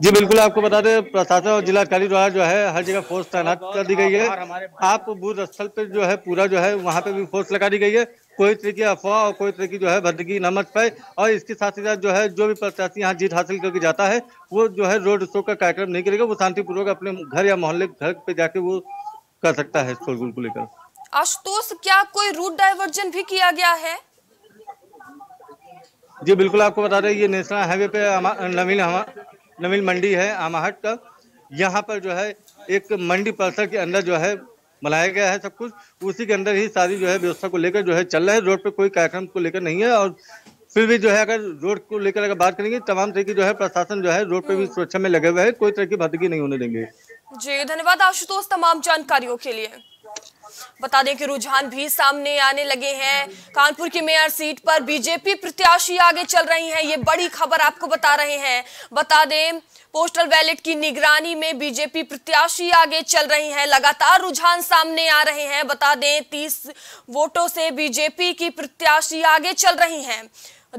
जी बिल्कुल, आपको बता दें प्रशासन और जिलाधिकारी द्वारा जो है हर जगह फोर्स तैनात कर दी गई है। आप बूथ स्थल पे जो है पूरा जो है वहाँ पे भी फोर्स लगा दी गई है। कोई तरह की अफवाह और कोई तरह की जो है भटकी न मच पाए। और इसके साथ ही साथ जो है जो भी प्रत्याशी यहाँ जीत हासिल करके जाता है वो जो है रोड शो का कार्यक्रम नहीं करेगा, वो शांतिपूर्वक अपने घर या मोहल्ले घर पे जाके वो कर सकता है शोरगुल को लेकर। आशुतोष, क्या कोई रूट डाइवर्जन भी किया गया है? जी बिल्कुल, आपको बता दें ये नेशनल हाईवे पे नवीन नवीन मंडी है आमाहट का, यहाँ पर जो है एक मंडी परिसर के अंदर जो है मनाया गया है सब कुछ, उसी के अंदर ही सारी जो है व्यवस्था को लेकर जो है चल रहा है। रोड पे कोई कार्यक्रम को लेकर नहीं है। और फिर भी जो है अगर रोड को लेकर अगर बात करेंगे, तमाम तरह की जो है प्रशासन जो है रोड पे भी सुरक्षा में लगे हुए है, कोई तरह की भटकी नहीं होने देंगे। जी धन्यवाद आशुतोष तमाम जानकारियों के लिए। बता दें कि रुझान भी सामने आने लगे हैं। कानपुर की मेयर सीट पर बीजेपी प्रत्याशी आगे चल रही हैं, ये बड़ी खबर आपको बता रहे हैं। बता दें पोस्टल बैलेट की निगरानी में बीजेपी प्रत्याशी आगे चल रही हैं, लगातार रुझान सामने आ रहे हैं। बता दें तीस वोटों से बीजेपी की प्रत्याशी आगे चल रही हैं।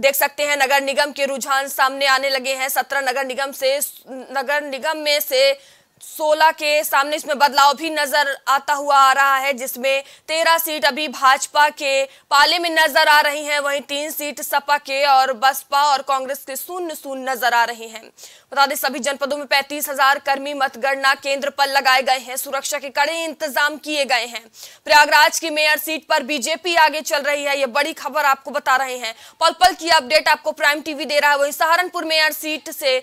देख सकते हैं नगर निगम के रुझान सामने आने लगे हैं। सत्रह नगर निगम से नगर निगम में से सोलह के सामने इसमें बदलाव भी नजर आता हुआ आ रहा है, जिसमें तेरह सीट अभी भाजपा के पाले में नजर आ रही हैं, वहीं तीन सीट सपा के और बसपा और कांग्रेस के शून्य शून्य नजर आ रहे हैं। बता दें सभी जनपदों में पैंतीस हजार कर्मी मतगणना केंद्र पर लगाए गए हैं, सुरक्षा के कड़े इंतजाम किए गए हैं। प्रयागराज की मेयर सीट पर बीजेपी आगे चल रही है, ये बड़ी खबर आपको बता रहे हैं। पल पल की अपडेट आपको प्राइम टीवी दे रहा है। वहीं सहारनपुर मेयर सीट से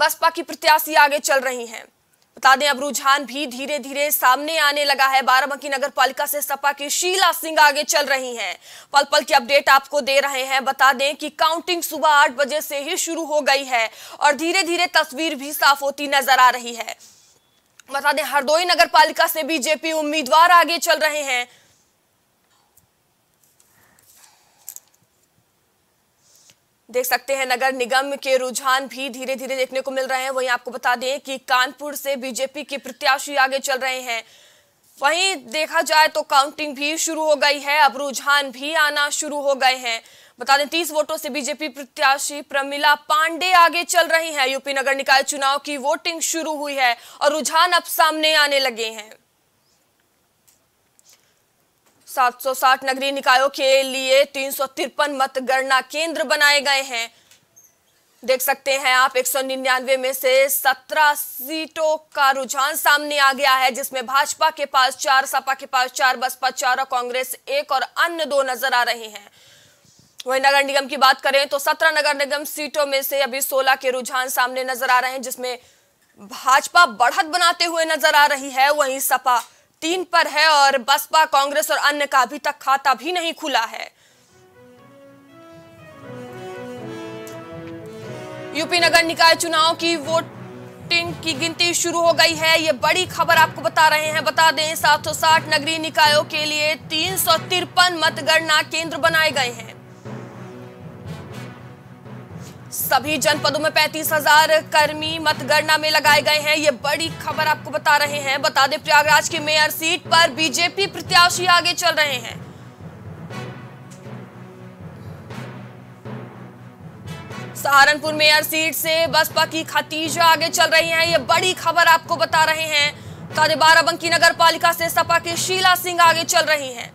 बसपा की प्रत्याशी आगे चल रही हैं। बता दें अब रुझान भी धीरे धीरे सामने आने लगा है। बाराबंकी नगर पालिका से सपा की शीला सिंह आगे चल रही हैं। पल पल की अपडेट आपको दे रहे हैं। बता दें कि काउंटिंग सुबह आठ बजे से ही शुरू हो गई है और धीरे धीरे तस्वीर भी साफ होती नजर आ रही है। बता दें हरदोई नगर पालिका से बीजेपी उम्मीदवार आगे चल रहे हैं। देख सकते हैं नगर निगम के रुझान भी धीरे धीरे देखने को मिल रहे हैं। वहीं आपको बता दें कि कानपुर से बीजेपी के प्रत्याशी आगे चल रहे हैं। वहीं देखा जाए तो काउंटिंग भी शुरू हो गई है, अब रुझान भी आना शुरू हो गए हैं। बता दें तीस वोटों से बीजेपी प्रत्याशी प्रमिला पांडे आगे चल रही हैं। यूपी नगर निकाय चुनाव की वोटिंग शुरू हुई है और रुझान अब सामने आने लगे हैं। सात सौ साठ नगरीय निकायों के लिए तीन सौ तिरपन मतगणना केंद्र बनाए गए हैं। देख सकते हैं आप एक सौ निन्यानवे में से सत्रह सीटों का रुझान सामने आ गया है, जिसमें भाजपा के पास चार, सपा के पास चार, बसपा चार और कांग्रेस एक और अन्य दो नजर आ रहे हैं। वहीं नगर निगम की बात करें तो सत्रह नगर निगम सीटों में से अभी सोलह के रुझान सामने नजर आ रहे हैं, जिसमें भाजपा बढ़त बनाते हुए नजर आ रही है। वहीं सपा तीन पर है और बसपा, कांग्रेस और अन्य का अभी तक खाता भी नहीं खुला है। यूपी नगर निकाय चुनाव की वोटिंग की गिनती शुरू हो गई है, ये बड़ी खबर आपको बता रहे हैं। बता दें सात सौ साठ नगरीय निकायों के लिए तीन सौ तिरपन मतगणना केंद्र बनाए गए हैं। सभी जनपदों में पैंतीस हजार कर्मी मतगणना में लगाए गए हैं। ये बड़ी खबर आपको बता रहे हैं। बता दें, प्रयागराज की मेयर सीट पर बीजेपी प्रत्याशी आगे चल रहे हैं। सहारनपुर मेयर सीट से बसपा की खतीजा आगे चल रही हैं। ये बड़ी खबर आपको बता रहे हैं। तादे बाराबंकी नगर पालिका से सपा की शीला सिंह आगे चल रही हैं।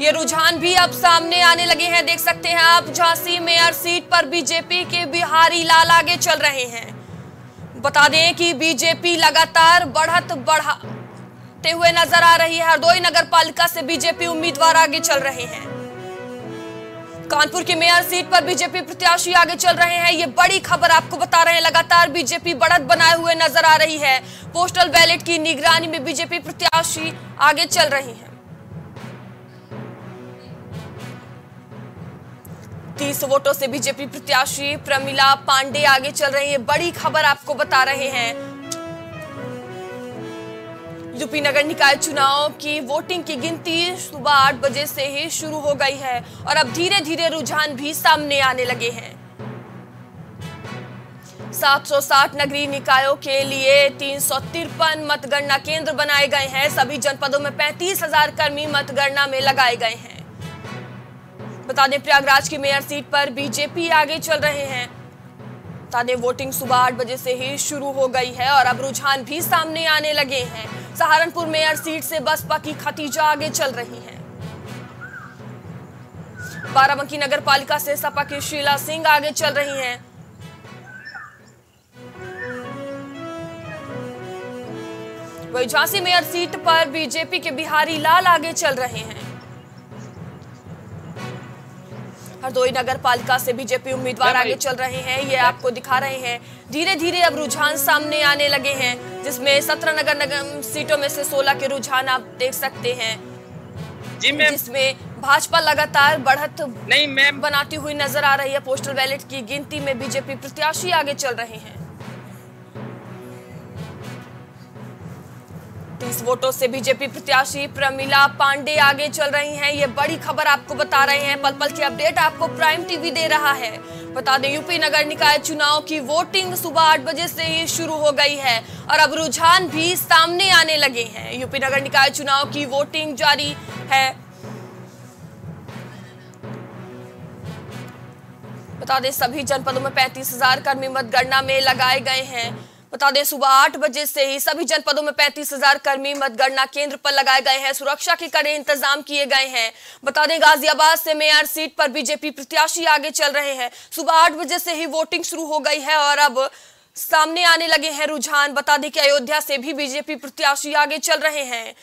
ये रुझान भी अब सामने आने लगे हैं। देख सकते हैं आप, झांसी मेयर सीट पर बीजेपी के बिहारी लाल आगे चल रहे हैं। बता दें कि बीजेपी लगातार बढ़त बढ़ाते हुए नजर आ रही है। हरदोई नगर पालिका से बीजेपी उम्मीदवार आगे चल रहे हैं। कानपुर की मेयर सीट पर बीजेपी प्रत्याशी आगे चल रहे हैं। ये बड़ी खबर आपको बता रहे हैं। लगातार बीजेपी बढ़त बनाए हुए नजर आ रही है। पोस्टल बैलेट की निगरानी में बीजेपी प्रत्याशी आगे चल रही है। तीस वोटों से बीजेपी प्रत्याशी प्रमिला पांडे आगे चल रही है। बड़ी खबर आपको बता रहे हैं। यूपी नगर निकाय चुनाव की वोटिंग की गिनती सुबह आठ बजे से ही शुरू हो गई है और अब धीरे धीरे रुझान भी सामने आने लगे हैं। सात सौ साठ नगरीय निकायों के लिए तीन सौ तिरपन मतगणना केंद्र बनाए गए हैं। सभी जनपदों में पैंतीस हजार कर्मी मतगणना में लगाए गए हैं। बता दें, प्रयागराज की मेयर सीट पर बीजेपी आगे चल रहे हैं। बता दें, वोटिंग सुबह आठ बजे से ही शुरू हो गई है और अब रुझान भी सामने आने लगे हैं। सहारनपुर मेयर सीट से बसपा की खतीजा आगे चल रही है। बाराबंकी नगर पालिका से सपा की शीला सिंह आगे चल रही हैं। वही झांसी मेयर सीट पर बीजेपी के बिहारी लाल आगे चल रहे हैं। हरदोई नगर पालिका से बीजेपी उम्मीदवार आगे चल रहे हैं। ये आपको दिखा रहे हैं। धीरे धीरे अब रुझान सामने आने लगे हैं, जिसमें सत्रह नगर निगम सीटों में से सोलह के रुझान आप देख सकते हैं। जी मैम, जिसमें भाजपा लगातार बढ़त नहीं मैम बनाती हुई नजर आ रही है। पोस्टल बैलेट की गिनती में बीजेपी प्रत्याशी आगे चल रहे हैं। तीस वोटों से बीजेपी प्रत्याशी प्रमिला पांडे आगे चल रही हैं। ये बड़ी खबर आपको बता रहे हैं। पल पल की अपडेट आपको प्राइम टीवी दे रहा है। बता दें, यूपी नगर निकाय चुनाव की वोटिंग सुबह आठ बजे से ही शुरू हो गई है और अब रुझान भी सामने आने लगे हैं। यूपी नगर निकाय चुनाव की वोटिंग जारी है। बता दें, सभी जनपदों में पैंतीस हजार कर्मी मतगणना में लगाए गए हैं। बता दें, सुबह आठ बजे से ही सभी जनपदों में पैंतीस हजार कर्मी मतगणना केंद्र पर लगाए गए हैं। सुरक्षा के कड़े इंतजाम किए गए हैं। बता दें, गाजियाबाद से मेयर सीट पर बीजेपी प्रत्याशी आगे चल रहे हैं। सुबह आठ बजे से ही वोटिंग शुरू हो गई है और अब सामने आने लगे हैं रुझान। बता दें कि अयोध्या से भी बीजेपी प्रत्याशी आगे चल रहे हैं।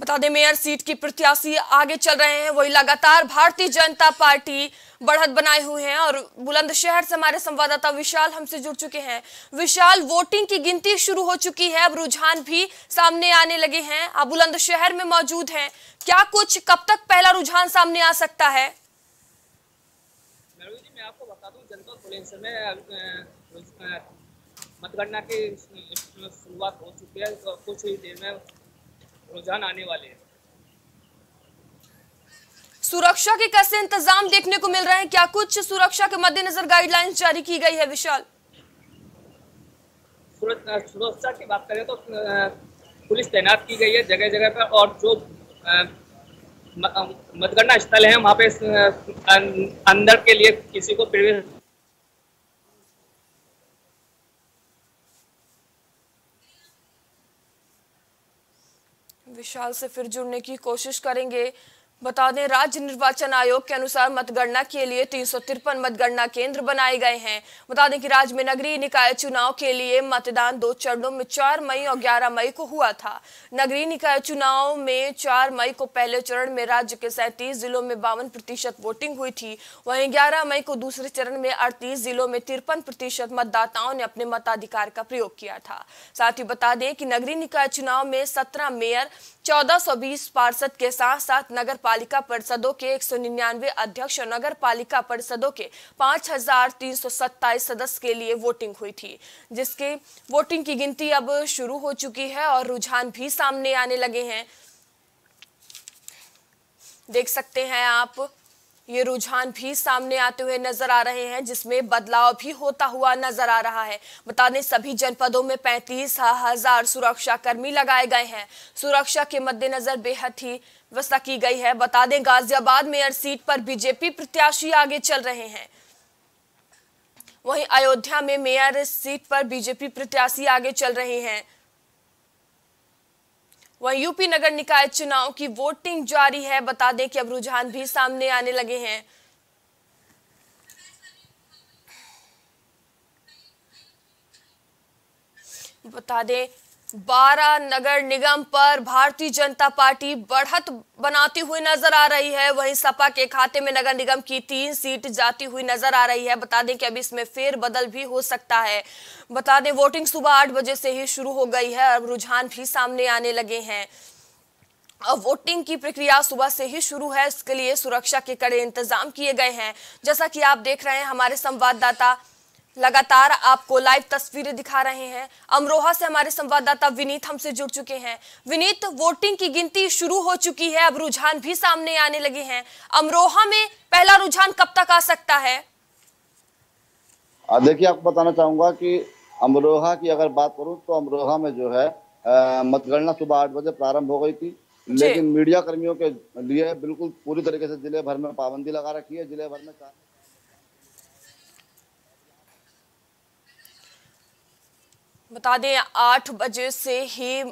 बता दें, मेयर सीट की प्रत्याशी आगे चल रहे हैं। वही लगातार भारतीय जनता पार्टी बढ़त बनाए हुए हैं और बुलंदशहर से हमारे संवाददाता विशाल हमसे जुड़ चुके हैं। विशाल, वोटिंग की गिनती शुरू हो चुकी है, अब रुझान भी सामने आने लगे हैं। आप बुलंदशहर में मौजूद हैं, क्या कुछ कब तक पहला रुझान सामने आ सकता है? जी, मैं आपको बता दूं, जनपद बुलंदशहर में मतगणना की शुरुआत हो चुकी है। कुछ ही देर में रुझान आने वाले हैं। सुरक्षा के कैसे इंतजाम देखने को मिल रहे हैं? क्या कुछ सुरक्षा के मद्देनजर गाइडलाइंस जारी की गई है? विशाल, सुरक्षा की बात करें तो पुलिस तैनात की गई है जगह जगह पर और जो मतगणना स्थल है वहां पे अंदर के लिए किसी को प्रवेश विशाल से फिर जुड़ने की कोशिश करेंगे। बता दें, राज्य निर्वाचन आयोग के अनुसार मतगणना के लिए तीन सौ तिरपन मतगणना केंद्र बनाए गए हैं। बता दें कि राज्य में नगरीय निकाय चुनाव के लिए मतदान दो चरणों में चार मई और ग्यारह मई को हुआ था। नगरीय निकाय चुनाव में चार मई को पहले चरण में राज्य के सैंतीस जिलों में बावन प्रतिशत वोटिंग हुई थी। वहीं ग्यारह मई को दूसरे चरण में अड़तीस जिलों में तिरपन प्रतिशत मतदाताओं ने अपने मताधिकार का प्रयोग किया था। साथ ही बता दें कि नगरीय निकाय चुनाव में सत्रह मेयर चौदह सौ बीस पार्षद के साथ साथ नगर पालिका परिषदों के एक सौ निन्यानवे अध्यक्ष और नगर पालिका परिषदों के पांच हजार तीन सौ सत्ताईस सदस्य के लिए वोटिंग हुई थी, जिसके वोटिंग की गिनती अब शुरू हो चुकी है और रुझान भी सामने आने लगे हैं। देख सकते हैं आप, ये रुझान भी सामने आते हुए नजर आ रहे हैं, जिसमें बदलाव भी होता हुआ नजर आ रहा है। बता दें सभी जनपदों में पैंतीस हजार सुरक्षाकर्मी लगाए गए हैं। सुरक्षा के मद्देनजर बेहद ही व्यवस्था की गई है। बता दें गाजियाबाद मेयर सीट पर बीजेपी प्रत्याशी आगे चल रहे हैं। वहीं अयोध्या में मेयर सीट पर बीजेपी प्रत्याशी आगे चल रहे हैं। वहीं यूपी नगर निकाय चुनाव की वोटिंग जारी है। बता दें कि अब रुझान भी सामने आने लगे हैं। बता दें बारह नगर निगम पर भारतीय जनता पार्टी बढ़त बनाती हुई नजर आ रही है। वहीं सपा के खाते में नगर निगम की तीन सीट जाती हुई नजर आ रही है। बता दें कि अभी इसमें फेरबदल भी हो सकता है। बता दें वोटिंग सुबह आठ बजे से ही शुरू हो गई है और रुझान भी सामने आने लगे हैं। अब वोटिंग की प्रक्रिया सुबह से ही शुरू है, इसके लिए सुरक्षा के कड़े इंतजाम किए गए हैं। जैसा कि आप देख रहे हैं हमारे संवाददाता लगातार आपको लाइव तस्वीरें दिखा रहे हैं। अमरोहा से हमारे संवाददाता विनीत हमसे जुड़ चुके हैं। विनीत, वोटिंग की गिनती शुरू हो चुकी है, अब रुझान भी सामने आने लगे हैं। अमरोहा में पहला रुझान कब तक आ सकता है? देखिए, आपको बताना चाहूंगा कि अमरोहा की अगर बात करूं तो अमरोहा में जो है मतगणना सुबह आठ बजे प्रारंभ हो गई थी, लेकिन मीडिया कर्मियों के लिए बिल्कुल पूरी तरीके से जिले भर में पाबंदी लगा रखी है। जिले भर में बता दें आठ बजे से ही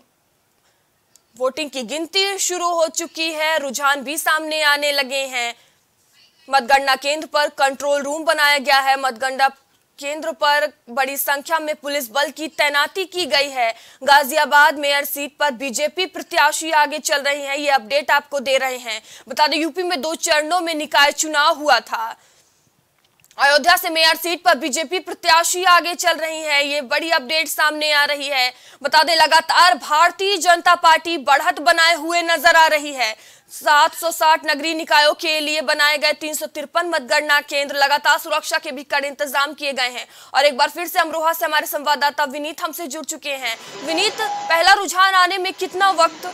वोटिंग की गिनती शुरू हो चुकी है, रुझान भी सामने आने लगे हैं। मतगणना केंद्र पर कंट्रोल रूम बनाया गया है। मतगणना केंद्र पर बड़ी संख्या में पुलिस बल की तैनाती की गई है। गाजियाबाद मेयर सीट पर बीजेपी प्रत्याशी आगे चल रही हैं, ये अपडेट आपको दे रहे हैं। बता दें यूपी में दो चरणों में निकाय चुनाव हुआ था। अयोध्या से मेयर सीट पर बीजेपी प्रत्याशी आगे चल रही है, ये बड़ी अपडेट सामने आ रही है। बता दें लगातार भारतीय जनता पार्टी बढ़त बनाए हुए नजर आ रही है। सात सौ साठ नगरीय निकायों के लिए बनाए गए तीन सौ तिरपन मतगणना केंद्र, लगातार सुरक्षा के भी कड़े इंतजाम किए गए हैं। और एक बार फिर से अमरोहा से हमारे संवाददाता विनीत हमसे जुड़ चुके हैं। विनीत, पहला रुझान आने में कितना वक्त?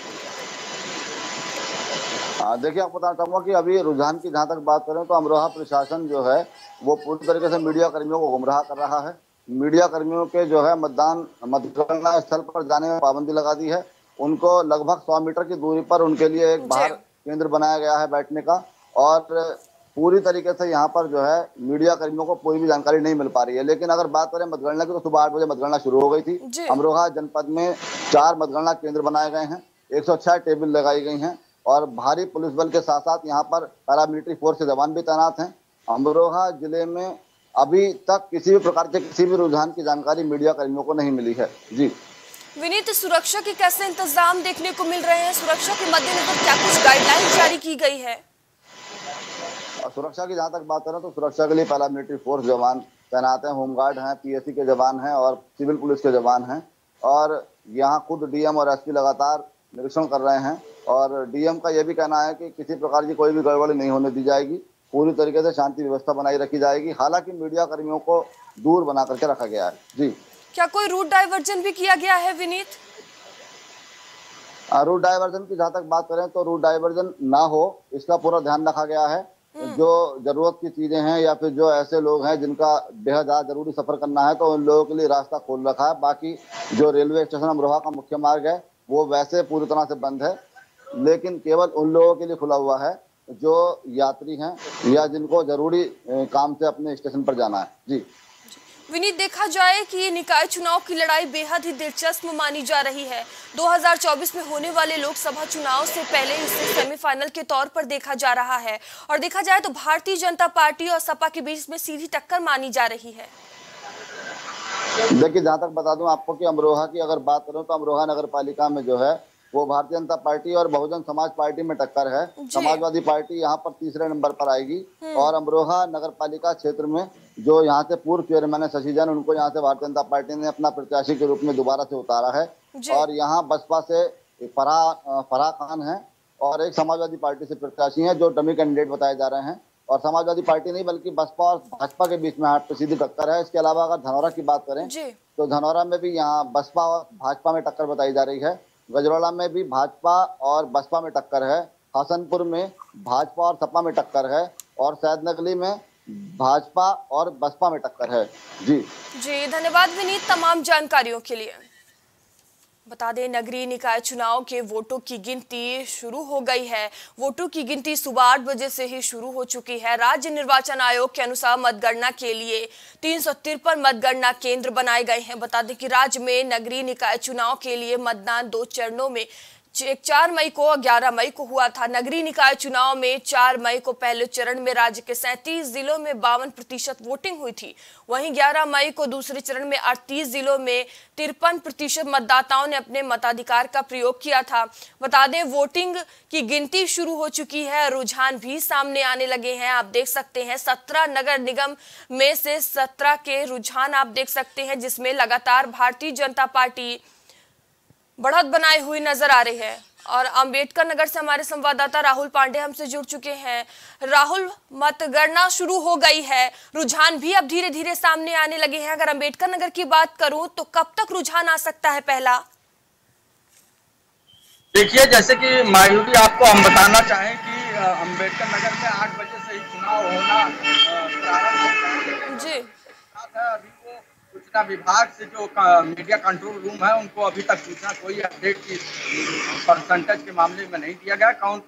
देखिए, आपको बताना चाहूंगा कि अभी रुझान की जहाँ तक बात करें तो अमरोहा प्रशासन जो है वो पूरी तरीके से मीडिया कर्मियों को गुमराह कर रहा है। मीडिया कर्मियों के जो है मतदान मतगणना स्थल पर जाने में पाबंदी लगा दी है। उनको लगभग सौ मीटर की दूरी पर उनके लिए एक बाहर केंद्र बनाया गया है बैठने का, और पूरी तरीके से यहाँ पर जो है मीडिया कर्मियों को कोई भी जानकारी नहीं मिल पा रही है। लेकिन अगर बात करें मतगणना की तो सुबह आठ बजे मतगणना शुरू हो गई थी। अमरोहा जनपद में चार मतगणना केंद्र बनाए गए हैं, एक सौ छह टेबल लगाई गई हैं, और भारी पुलिस बल के साथ साथ यहाँ पर पैरामिलिट्री फोर्स के जवान भी तैनात हैं। अमरोहा जिले में अभी तक किसी भी प्रकार के किसी भी रुझान की जानकारी मीडिया कर्मियों को नहीं मिली है। जी विनीत, सुरक्षा के कैसे इंतजाम देखने को मिल रहे हैं? सुरक्षा के मद्देनजर क्या कुछ गाइडलाइन जारी की गई है? सुरक्षा की जहाँ तक बात करें तो सुरक्षा के लिए पैरामिलिट्री फोर्स जवान तैनात है, होमगार्ड है, पीएसी के जवान है और सिविल पुलिस के जवान है, और यहाँ खुद डीएम और एसपी लगातार निरीक्षण कर रहे हैं। और डीएम का यह भी कहना है कि किसी प्रकार की कोई भी गड़बड़ी नहीं होने दी जाएगी, पूरी तरीके से शांति व्यवस्था बनाई रखी जाएगी। हालांकि मीडिया कर्मियों को दूर बना करके रखा गया है। जी क्या कोई रूट डाइवर्जन भी किया गया है विनीत? रूट डाइवर्जन की जहाँ तक बात करें तो रूट डाइवर्जन ना हो इसका पूरा ध्यान रखा गया है। जो जरूरत की चीजें हैं या फिर जो ऐसे लोग हैं जिनका बेहद ज्यादा जरूरी सफर करना है तो उन लोगों के लिए रास्ता खोल रखा है। बाकी जो रेलवे स्टेशन अमरोहा का मुख्य मार्ग है वो वैसे पूरी तरह से बंद है, लेकिन केवल उन लोगों के लिए खुला हुआ है जो यात्री हैं या जिनको जरूरी काम से अपने स्टेशन पर जाना है। जी विनीत, देखा जाए कि निकाय चुनाव की लड़ाई बेहद ही दिलचस्प मानी जा रही है। दो हज़ार चौबीस में होने वाले लोकसभा चुनाव से पहले इसे सेमीफाइनल के तौर पर देखा जा रहा है, और देखा जाए तो भारतीय जनता पार्टी और सपा के बीच में सीधी टक्कर मानी जा रही है। देखिए, जहाँ तक बता दूं आपको कि अमरोहा की अगर बात करूं तो अमरोहा नगर पालिका में जो है वो भारतीय जनता पार्टी और बहुजन समाज पार्टी में टक्कर है। समाजवादी पार्टी यहाँ पर तीसरे नंबर पर आएगी, और अमरोहा नगर पालिका क्षेत्र में जो यहाँ से पूर्व चेयरमैन है शशि जैन, उनको यहाँ से भारतीय जनता पार्टी ने अपना प्रत्याशी के रूप में दोबारा से उतारा है। और यहाँ बसपा से फराह फराह खान है और एक समाजवादी पार्टी से प्रत्याशी है जो डमी कैंडिडेट बताए जा रहे हैं। और समाजवादी पार्टी नहीं बल्कि बसपा और भाजपा के बीच में हाथ पे सीधी टक्कर है। इसके अलावा अगर धनौरा की बात करें तो धनौरा में भी यहाँ बसपा और भाजपा में टक्कर बताई जा रही है। गजरौला में भी भाजपा और बसपा में टक्कर है। हसनपुर में भाजपा और सपा में टक्कर है। और शायद नकली में भाजपा और बसपा में टक्कर है। जी जी धन्यवाद विनीत तमाम जानकारियों के लिए। बता दें नगरीय निकाय चुनाव के वोटों की गिनती शुरू हो गई है। वोटों की गिनती सुबह आठ बजे से ही शुरू हो चुकी है। राज्य निर्वाचन आयोग के अनुसार मतगणना के लिए तीन सौ तिरपन मतगणना केंद्र बनाए गए हैं। बता दें कि राज्य में नगरीय निकाय चुनाव के लिए मतदान दो चरणों में चार मई को और ग्यारह मई को हुआ था। नगरीय निकाय चुनाव में चार मई को पहले चरण में राज्य के सैंतीस जिलों में बावन प्रतिशत वोटिंग हुई थी। वहीं ग्यारह मई को दूसरे चरण में अड़तीस जिलों में तिरपन प्रतिशत मतदाताओं ने अपने मताधिकार का प्रयोग किया था। बता दें वोटिंग की गिनती शुरू हो चुकी है, रुझान भी सामने आने लगे हैं। आप देख सकते हैं सत्रह नगर निगम में से सत्रह के रुझान आप देख सकते हैं, जिसमें लगातार भारतीय जनता पार्टी बढ़त बनाए हुए नजर आ रहे हैं। और अंबेडकर नगर से हमारे संवाददाता राहुल पांडे हमसे जुड़ चुके हैं। राहुल, मतगणना शुरू हो गई है, रुझान भी अब धीरे धीरे सामने आने लगे हैं। अगर अंबेडकर नगर की बात करूं तो कब तक रुझान आ सकता है? पहला देखिए, जैसे कि मायूरी आपको हम बताना चाहें कि अंबेडकर नगर में आठ बजे से ही चुनाव होना जी अभी सूचना विभाग से जो मीडिया कंट्रोल रूम है उनको अभी तक सूचना कोई अपडेट की परसेंटेज के मामले में नहीं दिया गया, कौन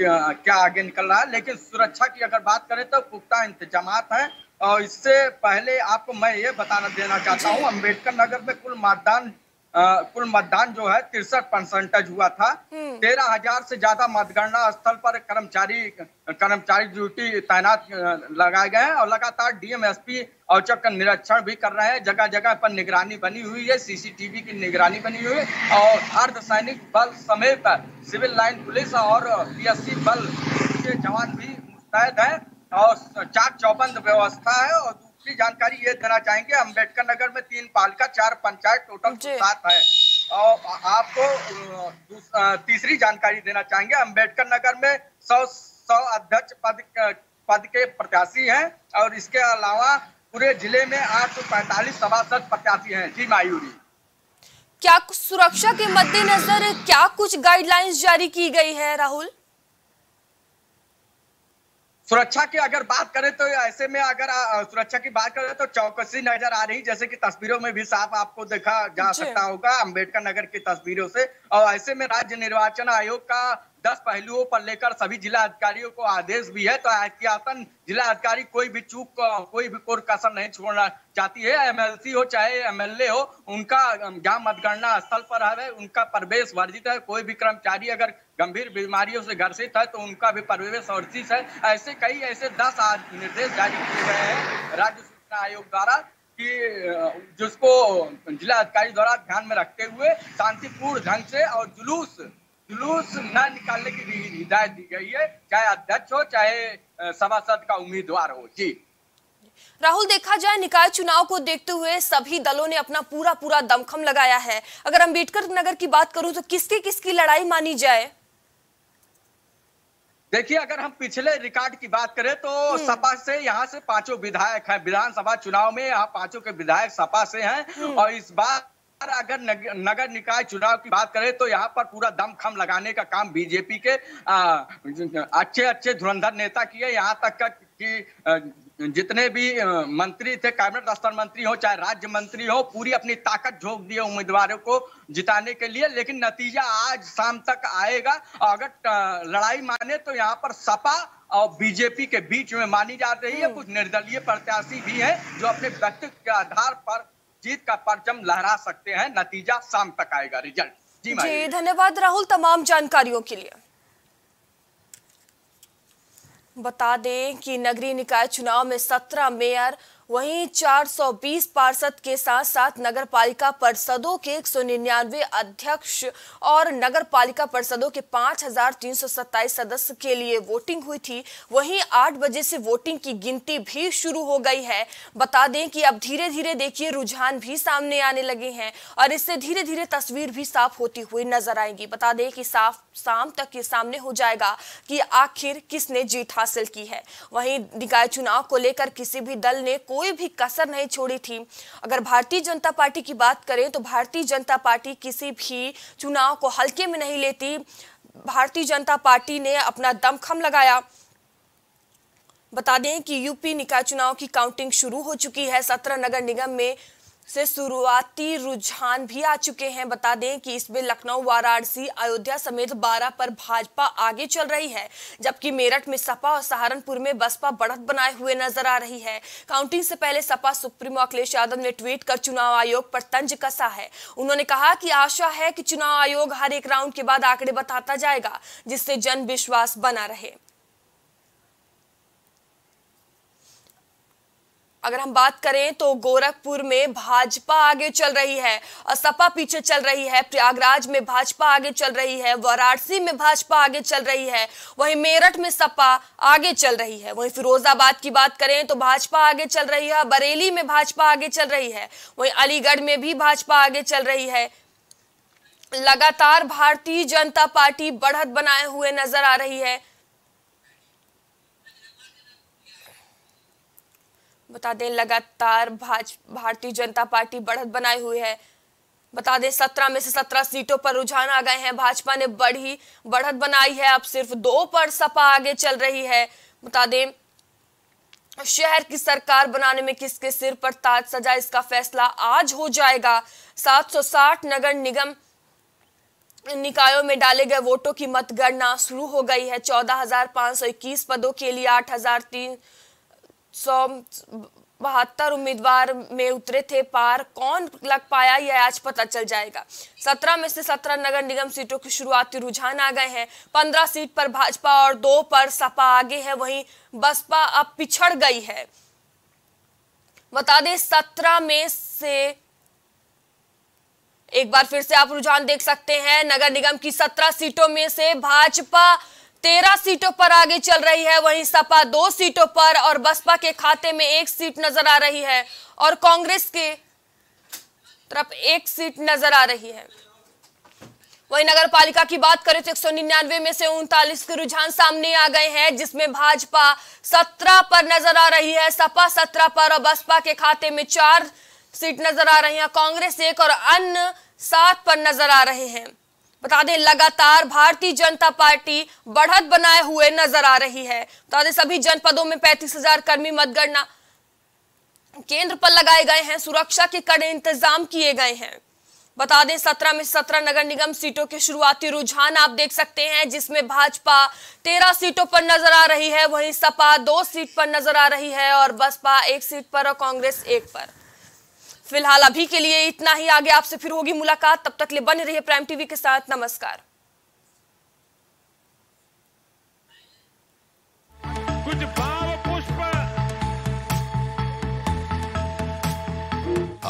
क्या आगे निकल रहा है। लेकिन सुरक्षा की अगर बात करें तो पुख्ता इंतजाम है। और इससे पहले आपको मैं ये बताना देना चाहता हूँ, अंबेडकर नगर में कुल मतदान कुल मतदान जो है तिरसठ परसेंटेज हुआ था। तेरह हजार से ज्यादा मतगणना स्थल पर कर्मचारी कर्मचारी ड्यूटी तैनात लगाए गए हैं और लगातार डीएम एस पी औचक का निरीक्षण भी कर रहे हैं। जगह जगह पर निगरानी बनी हुई है, सीसीटीवी की निगरानी बनी हुई है और अर्धसैनिक बल समेत सिविल लाइन पुलिस और पीएससी बल के जवान भी मुस्तैद हैं और चाक चौबंद व्यवस्था है। और की जानकारी ये देना चाहेंगे, अंबेडकर नगर में तीन पालिका चार पंचायत टोटल सात है। और आपको तीसरी जानकारी देना चाहेंगे, अंबेडकर नगर में सौ सौ अध्यक्ष पद पद के प्रत्याशी हैं और इसके अलावा पूरे जिले में आठ सौ पैंतालीस सभासद प्रत्याशी हैं। जी मायूरी, क्या सुरक्षा के मद्देनजर क्या कुछ गाइडलाइंस जारी की गई है? राहुल, सुरक्षा की अगर बात करें तो ऐसे में अगर सुरक्षा की बात करें तो चौकसी नजर आ रही, जैसे कि तस्वीरों में भी साफ आपको देखा जा सकता होगा अंबेडकर नगर की तस्वीरों से। और ऐसे में राज्य निर्वाचन आयोग का दस पहलुओं पर लेकर सभी जिला अधिकारियों को आदेश भी है। तो एहतियातन जिला अधिकारी कोई भी चूक कोई भी कोर कसर नहीं छोड़ना चाहती है। एमएलसी हो चाहे एमएलए हो, उनका जहाँ मतगणना स्थल पर है उनका प्रवेश वर्जित है। कोई भी कर्मचारी अगर गंभीर बीमारियों से ग्रसित है तो उनका भी प्रवेश वर्जित है। ऐसे कई ऐसे दस निर्देश जारी किए गए हैं राज्य सूचना आयोग द्वारा कि जिसको जिला अधिकारी द्वारा ध्यान में रखते हुए शांतिपूर्ण ढंग से और जुलूस जुलूस न निकालने की भी हिदायत दी गई है, चाहे अध्यक्ष हो चाहे सभासद का उम्मीदवार हो। जी राहुल, देखा जाए निकाय चुनाव को देखते हुए सभी दलों ने अपना पूरा पूरा दमखम लगाया है। अगर अंबेडकर नगर की बात करूं तो किसकी किसकी लड़ाई मानी जाए? देखिए, अगर हम पिछले रिकॉर्ड की बात करें तो सपा से यहाँ से पांचों विधायक हैं। विधानसभा चुनाव में यहाँ पांचों के विधायक सपा से हैं। और इस बार अगर नगर, नगर निकाय चुनाव की बात करें तो यहाँ पर पूरा दमखम लगाने का काम बीजेपी के आ, अच्छे अच्छे धुरंधर नेता किए। यहाँ तक का कि जितने भी मंत्री थे, कैबिनेट स्तर मंत्री हो चाहे राज्य मंत्री हो, पूरी अपनी ताकत झोंक दिए उम्मीदवारों को जिताने के लिए। लेकिन नतीजा आज शाम तक आएगा। अगर लड़ाई माने तो यहाँ पर सपा और बीजेपी के बीच में मानी जा रही है। कुछ निर्दलीय प्रत्याशी भी है जो अपने व्यक्तित्व के आधार पर जीत का परचम लहरा सकते हैं। नतीजा शाम तक आएगा, रिजल्ट। जी, जी धन्यवाद राहुल तमाम जानकारियों के लिए। बता दें कि नगरीय निकाय चुनाव में सत्रह मेयर वहीं चार सौ बीस पार्षद के साथ साथ नगर पालिका परिषदों के एक सौ निन्यानवे अध्यक्ष और नगर पालिका परिषदों के पाँच हजार तीन सौ सत्ताईस सदस्य के लिए वोटिंग हुई थी। वहीं आठ बजे से वोटिंग की गिनती भी शुरू हो गई है। बता दें कि अब धीरे धीरे देखिए रुझान भी सामने आने लगे हैं और इससे धीरे धीरे तस्वीर भी साफ होती हुई नजर आएगी। बता दें कि साफ शाम तक ये सामने हो जाएगा कि आखिर किसने जीत हासिल की है। वहीं निकाय चुनाव को लेकर किसी भी दल ने कोई भी कसर नहीं छोड़ी थी। अगर भारतीय जनता पार्टी की बात करें तो भारतीय जनता पार्टी किसी भी चुनाव को हल्के में नहीं लेती। भारतीय जनता पार्टी ने अपना दमखम लगाया। बता दें कि यूपी निकाय चुनाव की काउंटिंग शुरू हो चुकी है। सत्रह नगर निगम में से शुरुआती रुझान भी आ चुके हैं। बता दें कि इसमें लखनऊ, वाराणसी, अयोध्या समेत बारह पर भाजपा आगे चल रही है, जबकि मेरठ में सपा और सहारनपुर में बसपा बढ़त बनाए हुए नजर आ रही है। काउंटिंग से पहले सपा सुप्रीमो अखिलेश यादव ने ट्वीट कर चुनाव आयोग पर तंज कसा है। उन्होंने कहा कि आशा है कि चुनाव आयोग हर एक राउंड के बाद आंकड़े बताता जाएगा, जिससे जन विश्वास बना रहे। अगर हम बात करें तो गोरखपुर में भाजपा आगे चल रही है और सपा पीछे चल रही है। प्रयागराज में भाजपा आगे चल रही है, वाराणसी में भाजपा आगे चल रही है, वहीं मेरठ में सपा आगे चल रही है। वहीं फिरोजाबाद की बात करें तो भाजपा आगे चल रही है, बरेली में भाजपा आगे चल रही है, वहीं अलीगढ़ में भी भाजपा आगे चल रही है। लगातार भारतीय जनता पार्टी बढ़त बनाए हुए नजर आ रही है। बता दें लगातार भाज भारतीय जनता पार्टी बढ़त बनाई हुई है। बता दें सत्रह में से सत्रह सीटों पर रुझान आ गए हैं। भाजपा ने बड़ी बढ़त बनाई है, अब सिर्फ दो पर सपा आगे चल रही है। बता दें शहर की सरकार बनाने में किसके सिर पर ताज सजा, इसका फैसला आज हो जाएगा। सात सौ साठ नगर निगम निकायों में डाले गए वोटों की मतगणना शुरू हो गई है। चौदह हजार पांच सौ इक्कीस पदों के लिए आठ हजार तीन सौ बहत्तर उम्मीदवार में उतरे थे पार, कौन लग पाया यह आज पता चल जाएगा। सत्रह में से सत्रह नगर निगम सीटों की शुरुआती रुझान आ गए हैं। पंद्रह सीट पर भाजपा और दो पर सपा आगे है, वहीं बसपा अब पिछड़ गई है। बता दें सत्रह में से एक बार फिर से आप रुझान देख सकते हैं। नगर निगम की सत्रह सीटों में से भाजपा तेरह सीटों पर आगे चल रही है, वहीं सपा दो सीटों पर और बसपा के खाते में एक सीट नजर आ रही है और कांग्रेस के तरफ एक सीट नजर आ रही है। वहीं नगर पालिका की बात करें तो एक सौ निन्यानवे में से उनतालीस के रुझान सामने आ गए हैं, जिसमें भाजपा सत्रह पर नजर आ रही है, सपा सत्रह पर और बसपा के खाते में चार सीट नजर आ रही है, कांग्रेस एक और अन्य सात पर नजर आ रहे हैं। बता दें लगातार भारतीय जनता पार्टी बढ़त बनाए हुए नजर आ रही है। बता दें सभी जनपदों में पैंतीस हजार कर्मी मतगणना केंद्र पर लगाए गए हैं, सुरक्षा के कड़े इंतजाम किए गए हैं। बता दें सत्रह में सत्रह नगर निगम सीटों के शुरुआती रुझान आप देख सकते हैं, जिसमें भाजपा तेरह सीटों पर नजर आ रही है, वहीं सपा दो सीट पर नजर आ रही है और बसपा एक सीट पर और कांग्रेस एक पर। फिलहाल अभी के लिए इतना ही, आगे आपसे फिर होगी मुलाकात, तब तक लिए बने रहिए प्राइम टीवी के साथ। नमस्कार। कुछ भाव पुष्प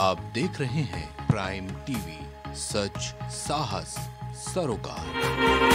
आप देख रहे हैं प्राइम टीवी, सच साहस सरोकार।